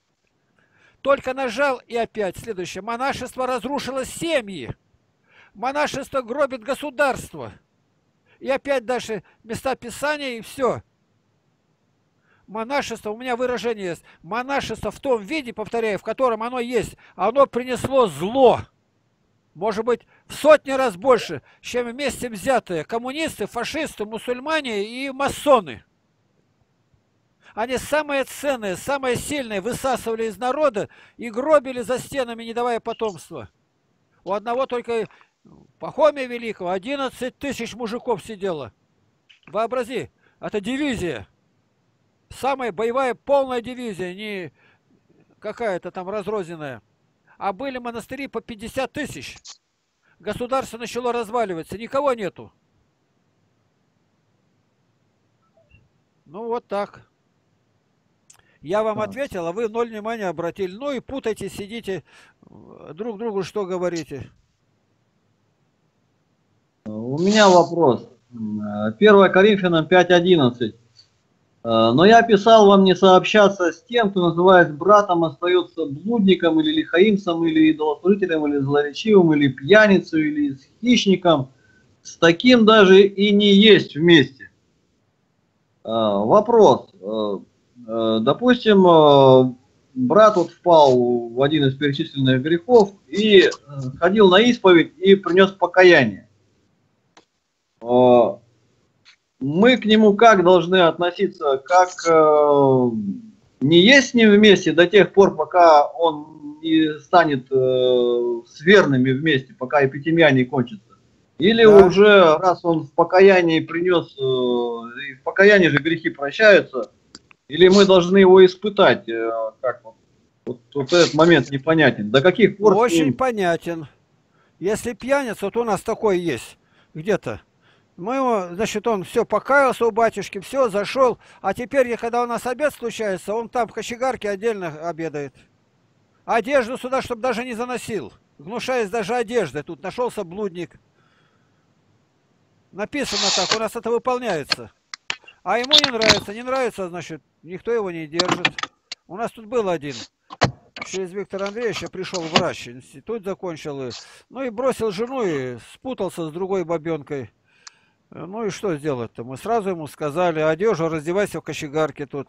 Только нажал, и опять следующее. Монашество разрушило семьи. Монашество гробит государство. И опять дальше места Писания, и все. Монашество, у меня выражение есть. Монашество в том виде, повторяю, в котором оно есть, оно принесло зло. Может быть, в сотни раз больше, чем вместе взятые коммунисты, фашисты, мусульмане и масоны. Они самые ценные, самые сильные высасывали из народа и гробили за стенами, не давая потомства. У одного только Пахомия Великого 11 тысяч мужиков сидело. Вообрази, это дивизия. Самая боевая, полная дивизия, не какая-то там разрозненная. А были монастыри по 50 тысяч. Государство начало разваливаться, никого нету. Ну вот так. Я вам ответил, а вы ноль внимания обратили. Ну и путайте, сидите, друг другу что говорите. У меня вопрос. 1 Коринфянам 5:11. Но я писал вам не сообщаться с тем, кто, называясь братом, остается блудником или лихаимцем, или идолослужителем, или злоречивым, или пьяницей, или хищником. С таким даже и не есть вместе. Вопрос. Допустим, брат вот впал в один из перечисленных грехов и ходил на исповедь и принес покаяние. Мы к нему как должны относиться? Как не есть с ним вместе до тех пор, пока он не станет с верными вместе, пока эпитемия не кончится? Или да. Уже раз он в покаянии принес, и в покаянии же грехи прощаются, или мы должны его испытать? Как? Вот этот момент непонятен. До каких пор? Очень понятен. Если пьяница, то у нас такой есть где-то. Мы его, значит, он все покаялся у батюшки, все, зашел. А теперь, когда у нас обед случается, он там в кочегарке отдельно обедает. Одежду сюда, чтобы даже не заносил. Гнушаясь даже одежды. Тут нашелся блудник. Написано так, у нас это выполняется. А ему не нравится. Не нравится, значит, никто его не держит. У нас тут был один. Через Виктора Андреевича пришел врач, институт закончил. Ну и бросил жену и спутался с другой бабенкой. Ну и что сделать-то? Мы сразу ему сказали: одежу раздевайся в кочегарке тут.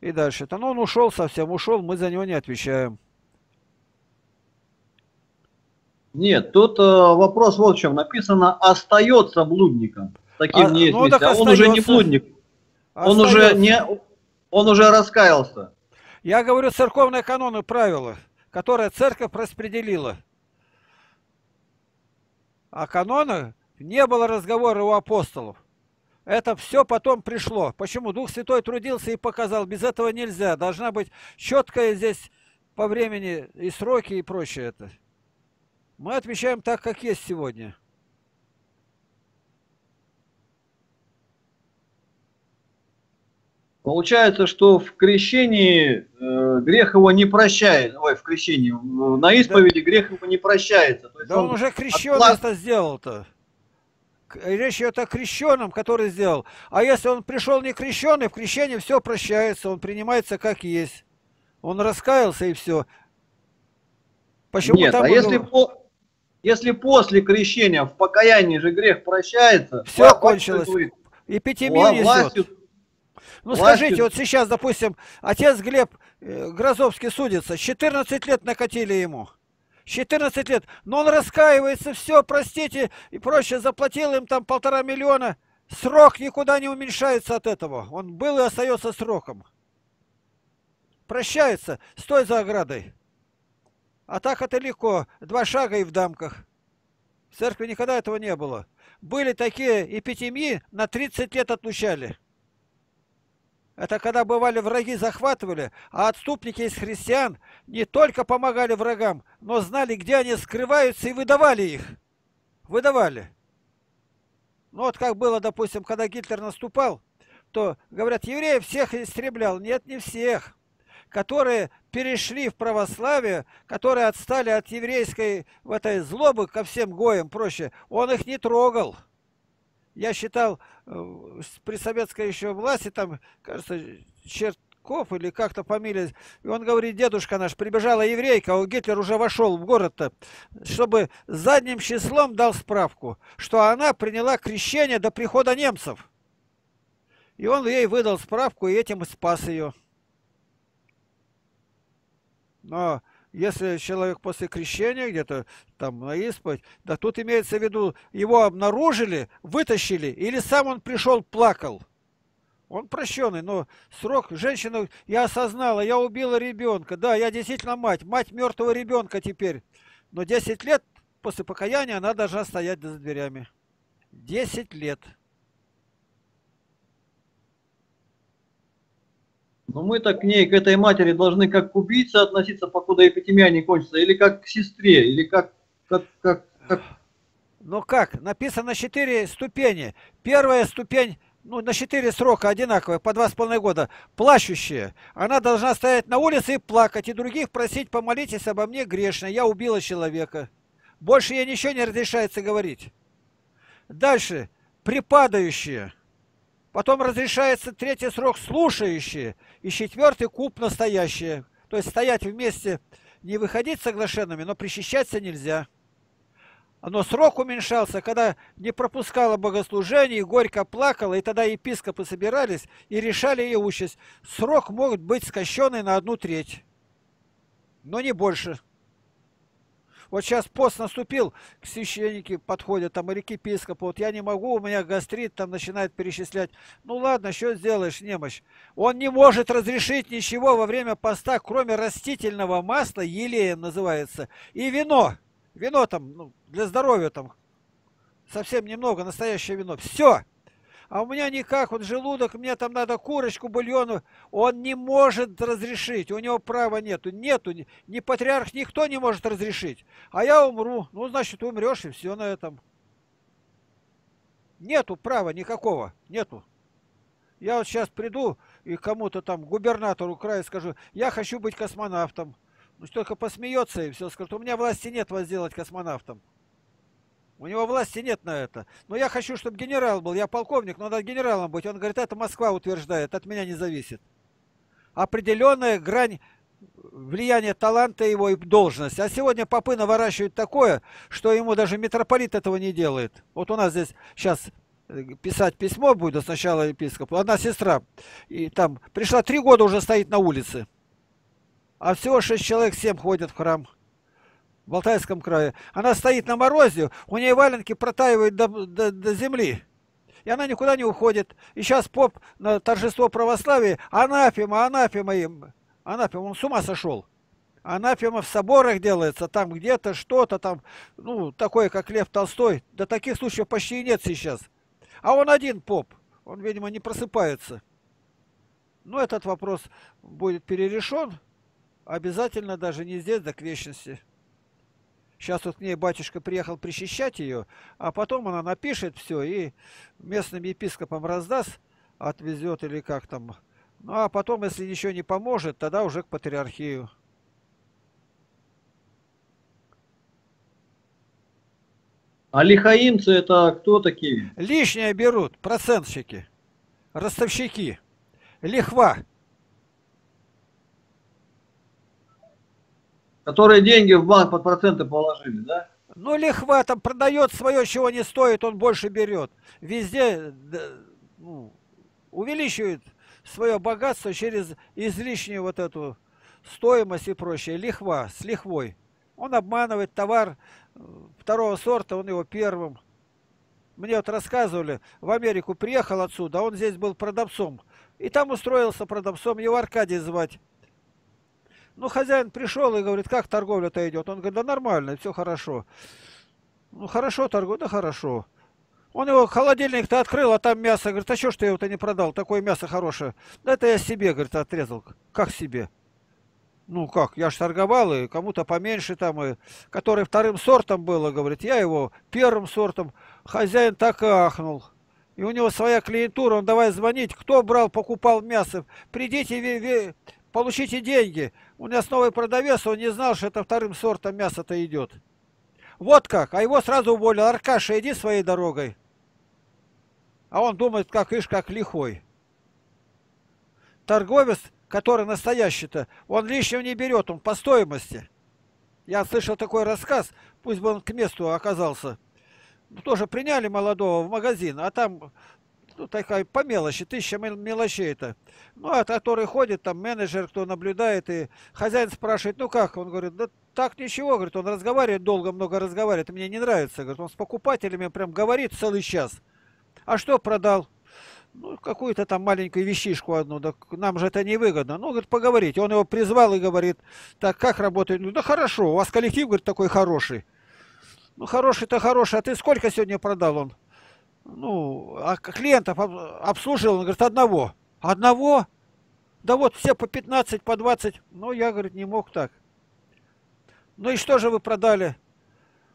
И дальше-то. Но он ушел совсем, ушел, мы за него не отвечаем. Нет, тут вопрос вот в чем. Написано: остается блудником. Таким не есть. Ну, так он уже не блудник. Он уже, он уже раскаялся. Я говорю церковные каноны, правила, которые церковь распределила. А каноны... Не было разговора у апостолов. Это все потом пришло. Почему? Дух Святой трудился и показал. Без этого нельзя. Должна быть четкая здесь по времени и сроки, и прочее это. Мы отвечаем так, как есть сегодня. Получается, что в крещении грех его не прощается. Ой, в крещении. На исповеди да. Грех его не прощается. То есть да он уже крещеный это сделал-то. Речь идет о крещеном, который сделал. А если он пришел не крещеный, в крещении все прощается, он принимается как есть. Он раскаялся и все. Почему? Нет, а если после крещения в покаянии же грех прощается, все кончилось. Эпитемия несет. Ну скажите, вот сейчас, допустим, отец Глеб Грозовский судится, 14 лет накатили ему. 14 лет, но он раскаивается, все, простите, и проще, заплатил им там 1,5 миллиона. Срок никуда не уменьшается от этого. Он был и остается сроком. Прощается, стой за оградой. А так это легко, 2 шага и в дамках. В церкви никогда этого не было. Были такие эпитемии, на 30 лет отлучали. Это когда бывали враги, захватывали, а отступники из христиан не только помогали врагам, но знали, где они скрываются, и выдавали их. Выдавали. Ну вот как было, допустим, когда Гитлер наступал, то, говорят, евреев всех истреблял. Нет, не всех. Которые перешли в православие, которые отстали от еврейской в этой злобы ко всем гоям, проще, он их не трогал. Я считал, при советской еще власти, там, кажется, Чертков или как-то фамилия, и он говорит: дедушка наш, прибежала еврейка, а Гитлер уже вошел в город-то, чтобы задним числом дал справку, что она приняла крещение до прихода немцев. И он ей выдал справку, и этим и спас ее. Но... Если человек после крещения где-то там на исповедь, да тут имеется в виду, его обнаружили, вытащили, или сам он пришел, плакал. Он прощенный, но срок. Женщина, я осознала, я убила ребенка, да, я действительно мать, мать мертвого ребенка теперь. Но 10 лет после покаяния она должна стоять за дверями. 10 лет. Но мы-то к ней, к этой матери, должны как к убийце относиться, покуда эпитемия не кончится, или как к сестре, или как... Ну как? Написано 4 ступени. Первая ступень, ну, на 4 срока одинаковая, по 2,5 года, плачущая. Она должна стоять на улице и плакать, и других просить: помолитесь обо мне грешной, я убила человека. Больше ей ничего не разрешается говорить. Дальше. Припадающая. Потом разрешается третий срок слушающие и четвертый куп настоящие. То есть стоять вместе, не выходить соглашенными, но причащаться нельзя. Но срок уменьшался, когда не пропускала богослужение, горько плакала, и тогда епископы собирались и решали ее участь. Срок может быть сокращенный на 1/3, но не больше. Вот сейчас пост наступил, к священнике подходят, там, или к епископу, вот я не могу, у меня гастрит, там начинает перечислять. Ну ладно, что сделаешь, немощь. Он не может разрешить ничего во время поста, кроме растительного масла, елеем называется, и вино. Вино там, ну, для здоровья там, совсем немного, настоящее вино. Все. А у меня никак, вот желудок, мне там надо курочку, бульону. Он не может разрешить, у него права нету. Нету, ни патриарх, никто не может разрешить. А я умру. Ну, значит, умрешь, и все на этом. Нету права никакого, нету. Я вот сейчас приду и кому-то там, губернатору края, скажу, я хочу быть космонавтом. Ну, только посмеется и все, скажет, у меня власти нет вас сделать космонавтом. У него власти нет на это. Но я хочу, чтобы генерал был. Я полковник, но надо генералом быть. Он говорит, это Москва утверждает, от меня не зависит. Определенная грань влияния таланта его и должности. А сегодня попы наворачивают такое, что ему даже митрополит этого не делает. Вот у нас здесь сейчас писать письмо будет сначала епископу. Одна сестра, и там пришла, 3 года уже стоит на улице. А всего 6 человек, 7 ходят в храм в Алтайском крае. Она стоит на морозе, у нее валенки протаивают до земли. И она никуда не уходит. И сейчас поп на торжество православия, анафема, анафема им. Анафема, он с ума сошел. Анафема в соборах делается, там где-то что-то, там, ну, такое, как Лев Толстой. Да таких случаев почти и нет сейчас. А он один поп, он, видимо, не просыпается. Но этот вопрос будет перерешен. Обязательно даже не здесь, да к вечности. Сейчас вот к ней батюшка приехал причащать ее, а потом она напишет все и местным епископам раздаст, отвезет или как там. Ну а потом, если ничего не поможет, тогда уже к патриархию. А лихаимцы это кто такие? Лишнее берут, процентщики, ростовщики, лихва. Которые деньги в банк под проценты положили, да? Ну, лихва там продает свое, чего не стоит, он больше берет. Везде, ну, увеличивает свое богатство через излишнюю вот эту стоимость и прочее. Лихва, с лихвой. Он обманывает товар второго сорта, он его первым. Мне вот рассказывали, в Америку приехал отсюда, он здесь был продавцом. И там устроился продавцом, его Аркадий звать. Ну, хозяин пришел и говорит, как торговля-то идет? Он говорит, да нормально, все хорошо. Ну, хорошо торговля, да хорошо. Он его холодильник-то открыл, а там мясо. Говорит, а что ж ты его-то не продал? Такое мясо хорошее. Да это я себе, говорит, отрезал. Как себе? Ну, как, я ж торговал, и кому-то поменьше там, и который вторым сортом было, говорит, я его первым сортом. Хозяин так и ахнул. И у него своя клиентура, он давай звонить, кто брал, покупал мясо. Придите, получите деньги. У нас новый продавец, он не знал, что это вторым сортом мясо-то идет. Вот как. А его сразу уволил. Аркаша, иди своей дорогой. А он думает, как ишь, как лихой. Торговец, который настоящий-то, он лишнего не берет, он по стоимости. Я слышал такой рассказ, пусть бы он к месту оказался. Тоже приняли молодого в магазин, а там... Ну, такая по мелочи, 1000 мелочей-то. Ну, а который ходит, там менеджер, кто наблюдает, и хозяин спрашивает, ну как? Он говорит, да так ничего, говорит, он разговаривает долго, много разговаривает, мне не нравится. Говорит, он с покупателями прям говорит целый час. А что продал? Ну, какую-то там маленькую вещичку одну, да нам же это невыгодно. Ну, говорит, поговорить. Он его призвал и говорит, так как работает? Ну, да хорошо, у вас коллектив, говорит, такой хороший. Ну, хороший-то хороший, а ты сколько сегодня продал он? Ну, а клиентов обслужил, он говорит, одного. Одного? Да вот все по 15, по 20. Ну, я, говорит, не мог так. Ну и что же вы продали?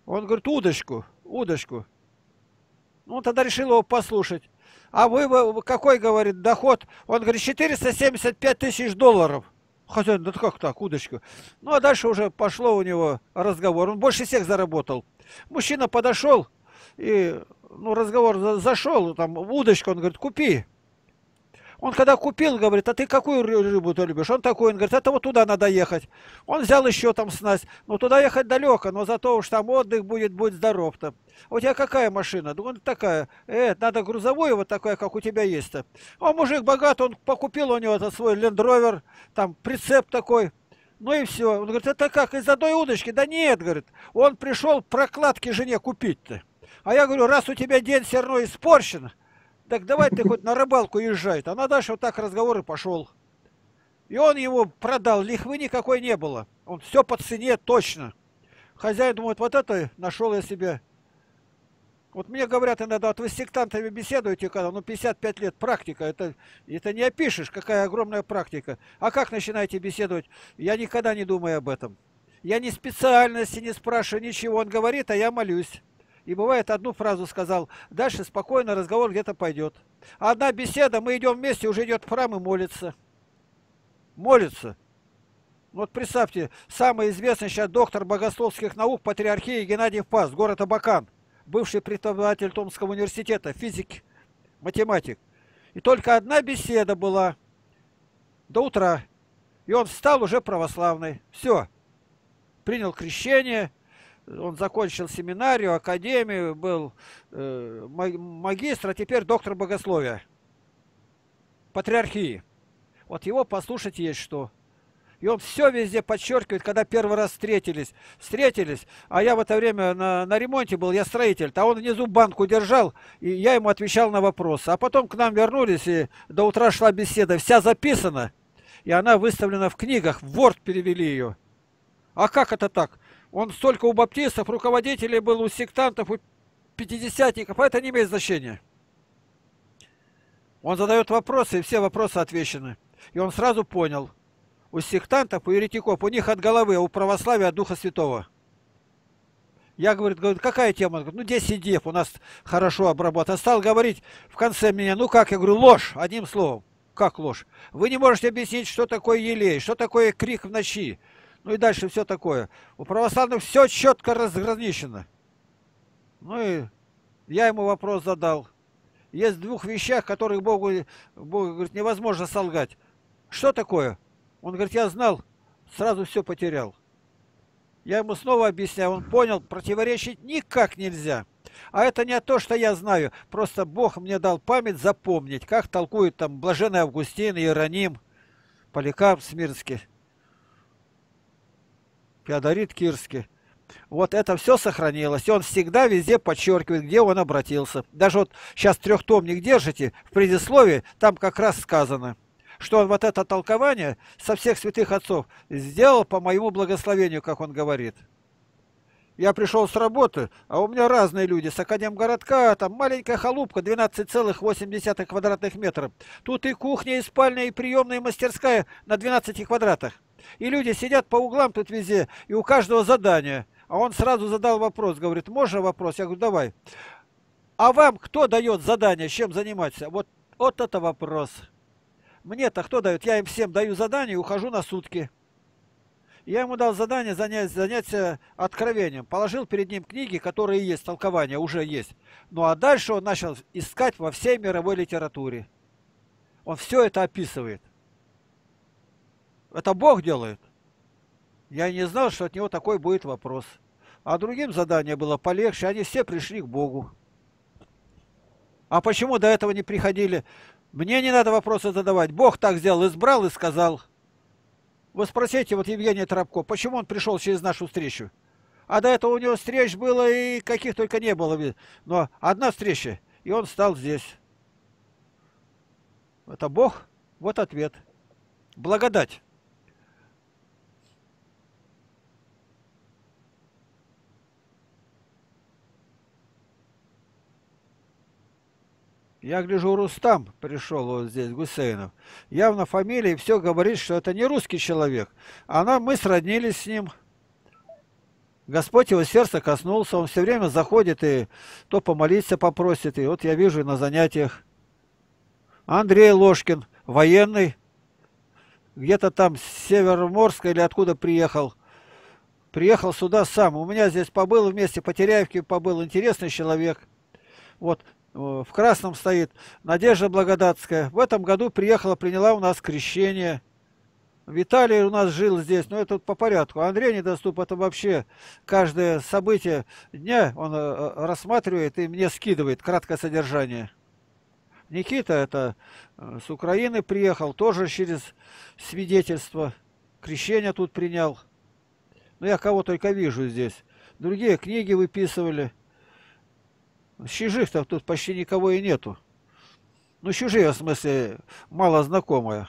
Он говорит, удочку, удочку. Ну, он тогда решил его послушать. А вы какой, говорит, доход? Он говорит, $475 000. Хозяин, да как так, удочку? Ну, а дальше уже пошло у него разговор. Он больше всех заработал. Мужчина подошел и... Ну, разговор зашел, там, удочку, он говорит, купи. Он когда купил, говорит, а ты какую рыбу-то любишь? Он такой, он говорит, это вот туда надо ехать. Он взял еще там снасть. Ну, туда ехать далеко, но зато уж там отдых будет, будь здоров-то. У тебя какая машина? Он такая, надо грузовую вот такая, как у тебя есть-то. Он мужик богат, он покупил у него этот свой лендровер, там прицеп такой. Ну и все. Он говорит, это как, из одной удочки? Да нет, говорит, он пришел прокладки жене купить-то. А я говорю, раз у тебя день все равно испорчен, так давай ты хоть на рыбалку езжай. А на дальше вот так разговор и пошел. И он его продал, лихвы никакой не было. Он все по цене точно. Хозяин думает, вот это нашел я себе. Вот мне говорят иногда, вот вы с сектантами беседуете, когда, ну 55 лет практика, это не опишешь, какая огромная практика. А как начинаете беседовать? Я никогда не думаю об этом. Я не специальности, не спрашиваю ничего. Он говорит, а я молюсь. И бывает, одну фразу сказал, дальше спокойно разговор где-то пойдет. Одна беседа, мы идем вместе, уже идет в храм и молится. Молится. Вот представьте, самый известный сейчас доктор богословских наук патриархии Геннадий Пас, город Абакан, бывший преподаватель Томского университета, физик, математик. И только одна беседа была до утра. И он стал уже православный. Все. Принял крещение. Он закончил семинарию, академию, был магистр, а теперь доктор богословия, патриархии. Вот его послушать есть что. И он все везде подчеркивает, когда первый раз встретились. А я в это время на ремонте был, я строитель. А он внизу банку держал, и я ему отвечал на вопросы. А потом к нам вернулись, и до утра шла беседа. Вся записана, и она выставлена в книгах. В Word перевели ее. А как это так? Он столько у баптистов, руководителей был, у сектантов, у пятидесятников, а это не имеет значения. Он задает вопросы, и все вопросы отвечены. И он сразу понял, у сектантов, у еретиков, у них от головы, а у православия от Духа Святого. Я говорю, какая тема? Он говорит, ну 10 дев у нас хорошо обработано. Стал говорить в конце меня, ну как? Я говорю, ложь, одним словом. Как ложь? Вы не можете объяснить, что такое елей, что такое крик в ночи. Ну и дальше все такое. У православных все четко разграничено. Ну и я ему вопрос задал. Есть в двух вещах, которых Богу говорит, невозможно солгать. Что такое? Он говорит, я знал, сразу все потерял. Я ему снова объясняю. Он понял, противоречить никак нельзя. А это не то, что я знаю. Просто Бог мне дал память запомнить, как толкуют там блаженный Августин, Иероним, Поликарп Смирнский, Феодорит Кирский. Вот это все сохранилось. И он всегда везде подчеркивает, где он обратился. Даже вот сейчас трехтомник держите, в предисловии там как раз сказано, что он вот это толкование со всех святых отцов сделал по моему благословению, как он говорит. Я пришел с работы, а у меня разные люди с академгородка, там маленькая халупка 12,8 квадратных метров. Тут и кухня, и спальня, и приемная, и мастерская на 12 квадратах. И люди сидят по углам тут везде, и у каждого задание. А он сразу задал вопрос, говорит, можно вопрос? Я говорю, давай. А вам кто дает задание, чем заниматься? Вот это вопрос. Мне-то кто дает? Я им всем даю задание и ухожу на сутки. Я ему дал задание заняться откровением. Положил перед ним книги, которые есть, толкования уже есть. Ну а дальше он начал искать во всей мировой литературе. Он все это описывает. Это Бог делает. Я не знал, что от него такой будет вопрос. А другим задание было полегче. Они все пришли к Богу. А почему до этого не приходили? Мне не надо вопросы задавать. Бог так сделал, избрал и сказал. Вы спросите вот Евгения Тарапко, почему он пришел через нашу встречу? А до этого у него встреч было и каких только не было. Но одна встреча, и он стал здесь. Это Бог. Вот ответ. Благодать. Я гляжу, Рустам пришел вот здесь, Гусейнов. Явно фамилия, и все говорит, что это не русский человек. Мы сроднились с ним. Господь его сердца коснулся. Он все время заходит и то помолиться попросит. И вот я вижу и на занятиях. Андрей Ложкин, военный. Где-то там с Североморска или откуда приехал. Приехал сюда сам. У меня здесь побыл вместе, Потеряевки побыл. Интересный человек. Вот. в красном стоит Надежда Благодатская. В этом году приехала, приняла у нас крещение. Виталий у нас жил здесь, но это по порядку. Андрей Недоступ, это вообще каждое событие дня он рассматривает и мне скидывает краткое содержание. Никита, это с Украины приехал, тоже через свидетельство. Крещение тут принял. Но я кого только вижу здесь. Другие книги выписывали. Чужих-то тут почти никого и нету. Ну, чужие, в смысле, мало знакомые.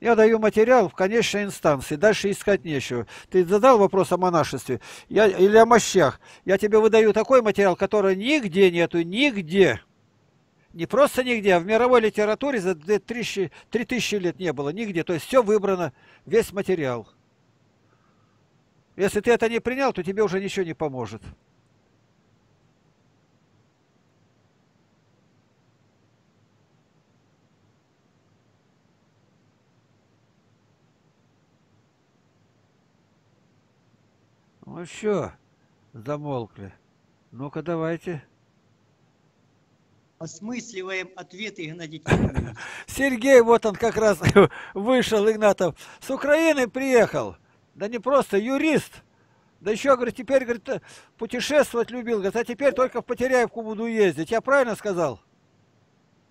Я даю материал в конечной инстанции, дальше искать нечего. Ты задал вопрос о монашестве или о мощах. Я тебе выдаю такой материал, который нигде нету, нигде. Не просто нигде, а в мировой литературе за 3000 лет не было нигде. То есть все выбрано, весь материал. Если ты это не принял, то тебе уже ничего не поможет. Ну что, замолкли. Ну-ка, давайте. Осмысливаем ответы Игнатия Тихоновича. Сергей, вот он как раз вышел, Игнатов. С Украины приехал. Да не просто, юрист. Да еще, говорит, теперь, говорит, путешествовать любил. Говорит, а теперь только в Потеряевку буду ездить. Я правильно сказал?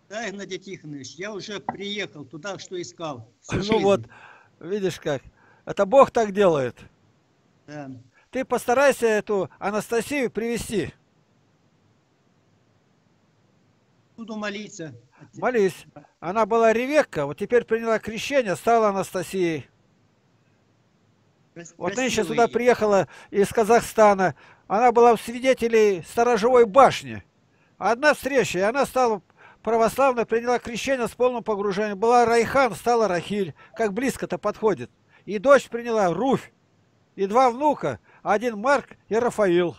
Да, Игнатий Тихонович, я уже приехал туда, что искал. Ну вот, видишь как. Это Бог так делает. Да. Ты постарайся эту Анастасию привести. Буду молиться. Молись. Она была Ревекка, вот теперь приняла крещение, стала Анастасией. Красивые. Вот нынче сюда приехала из Казахстана. Она была в свидетелей сторожевой башни. Одна встреча, и она стала православной, приняла крещение с полным погружением. Была Райхан, стала Рахиль. Как близко-то подходит. И дочь приняла, Руфь. И два внука, один Марк и Рафаил.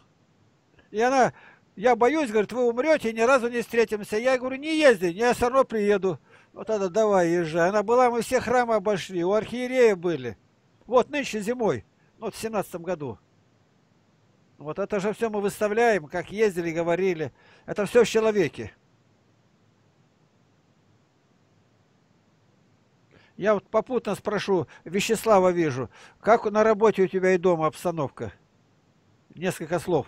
И она, я боюсь, говорит, вы умрете, ни разу не встретимся. Я говорю, не езди, я все равно приеду. Вот это давай, езжай. Она была, мы все храмы обошли, у архиерея были. Вот нынче зимой, вот в 17-м году. Вот это же все мы выставляем, как ездили, говорили. Это все в человеке. Я вот попутно спрошу, Вячеслава вижу, как на работе у тебя и дома обстановка? Несколько слов.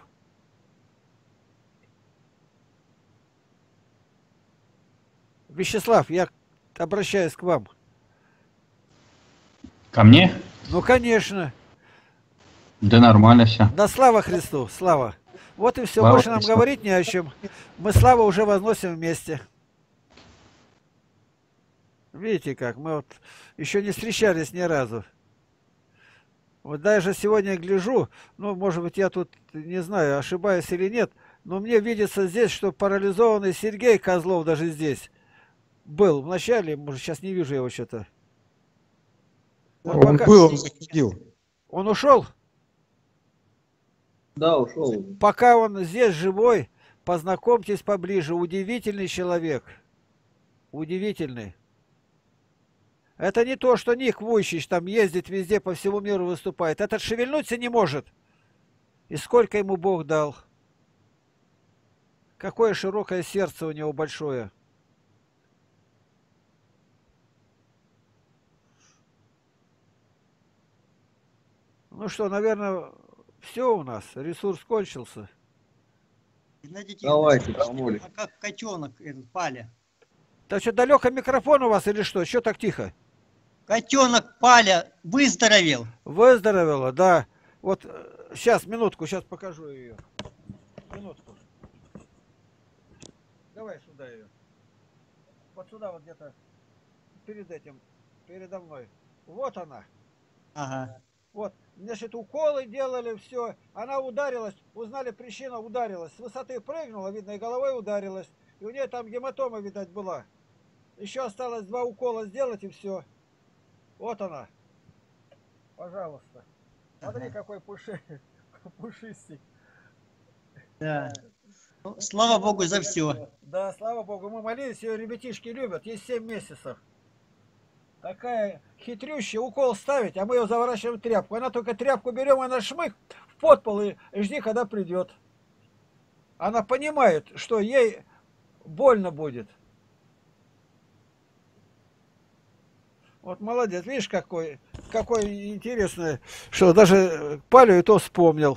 Вячеслав, я обращаюсь к вам. Ко мне? Ну, конечно. Да нормально все. Да слава Христу, слава. Вот и все, больше нам говорить не о чем. Мы славу уже возносим вместе. Видите как, мы вот еще не встречались ни разу. Вот даже сегодня гляжу, ну, может быть, я тут, не знаю, ошибаюсь или нет, но мне видится здесь, что парализованный Сергей Козлов даже здесь был вначале, может, сейчас не вижу его что-то. Он пока... был, он заходил. Он ушел? Да, ушел. Пока он здесь живой, познакомьтесь поближе, удивительный человек. Удивительный. Это не то, что Ник Вуйчич там ездит везде, по всему миру выступает. Этот шевельнуться не может. И сколько ему Бог дал. Какое широкое сердце у него большое. Ну что, наверное, все у нас. Ресурс кончился. Давайте, помолимся. А как котенок, Паля. Да что, далеко микрофон у вас или что? Что так тихо? Котенок Паля выздоровел. Выздоровела, да. Вот сейчас, минутку, сейчас покажу ее. Минутку. Давай сюда ее. Вот сюда вот где-то перед этим, передо мной. Вот она. Ага. Вот, значит, уколы делали, все. Она ударилась, узнали причину, ударилась. С высоты прыгнула, видно, и головой ударилась. И у нее там гематома, видать, была. Еще осталось 2 укола сделать и все. Вот она. Пожалуйста. Смотри, ага, какой пушистик. Да. Ну, слава Богу за все. Да, слава Богу. Мы молились, ее ребятишки любят. Ей 7 месяцев. Такая хитрющая. Укол ставить, а мы ее заворачиваем в тряпку. Она только тряпку берем, она шмык в подпол и жди, когда придет. Она понимает, что ей больно будет. Вот молодец, видишь, какой интересный, что даже Палю и то вспомнил.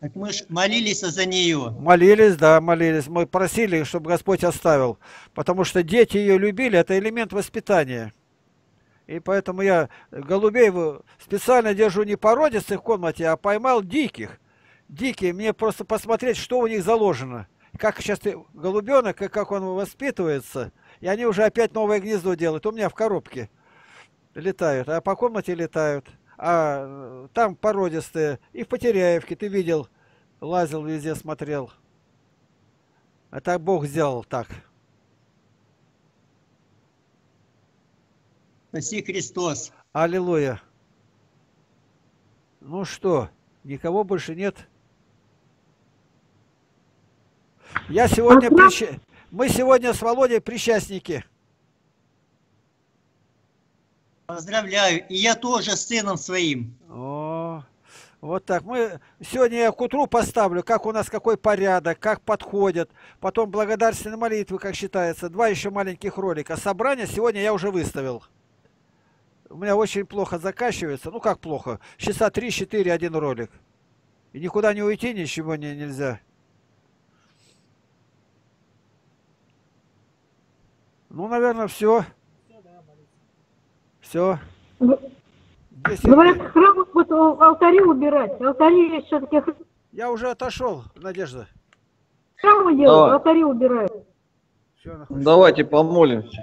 Так мы же молились за нее. Молились, да, молились. Мы просили, чтобы Господь оставил. Потому что дети ее любили, это элемент воспитания. И поэтому я голубей специально держу не породистых в комнате, а поймал диких. Дикие, мне просто посмотреть, что у них заложено. Как сейчас голубенок, и как он воспитывается. И они уже опять новое гнездо делают. У меня в коробке летают, а по комнате летают. А там породистые. И в Потеряевке, ты видел, лазил везде, смотрел. А так Бог сделал так. Спаси Христос. Аллилуйя. Ну что, никого больше нет? Я сегодня... Мы сегодня с Володей причастники. Поздравляю. И я тоже с сыном своим. О, вот так. Сегодня я к утру поставлю, как у нас какой порядок, как подходят. Потом благодарственные молитвы, как считается. Два еще маленьких ролика. Собрание сегодня я уже выставил. У меня очень плохо заканчивается. Ну, как плохо? Часа 3-4 один ролик. И никуда не уйти, ничего нельзя. Ну, наверное, все. Все. Говорят, храм будет алтари убирать. Алтари есть все-таки. Я уже отошел, Надежда. Храмы делают, алтари убирают. Все, давайте помолимся.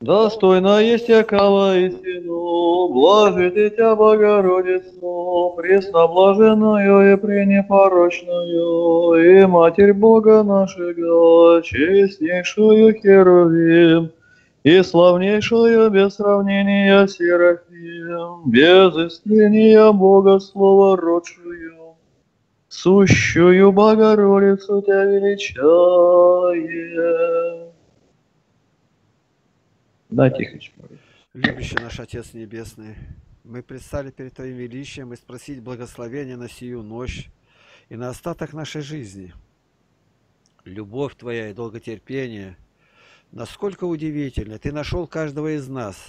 Достойно есть яко истину, блажит и тя Богородицу, пресноблаженную и пренепорочную, и Матерь Бога нашего, честнейшую Херувим, и славнейшую без сравнения Серафим, без истления Бога Слова родшую, сущую Богородицу тя величаем. Да, Тихонович. Любящий наш Отец Небесный, мы предстали перед Твоим величием и спросить благословения на сию ночь и на остаток нашей жизни. Любовь Твоя и долготерпение, насколько удивительно, Ты нашел каждого из нас.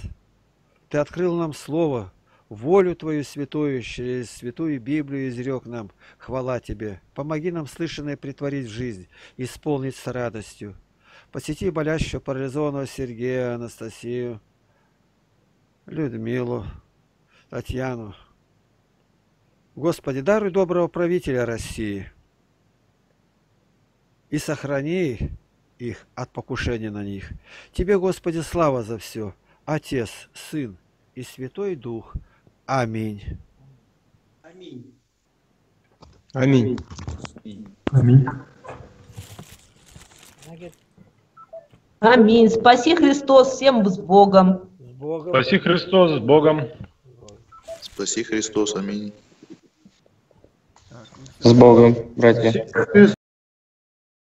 Ты открыл нам Слово, волю Твою святую, через святую Библию изрек нам, хвала Тебе. Помоги нам слышанное притворить в жизнь, исполнить с радостью. Посети болящего, парализованного Сергея, Анастасию, Людмилу, Татьяну. Господи, даруй доброго правителя России и сохрани их от покушения на них. Тебе, Господи, слава за все. Отец, Сын и Святой Дух. Аминь. Аминь. Аминь. Аминь. Аминь. Спаси Христос, всем с Богом. С Богом. Спаси Христос, с Богом. Спаси Христос, аминь. С Богом, братья.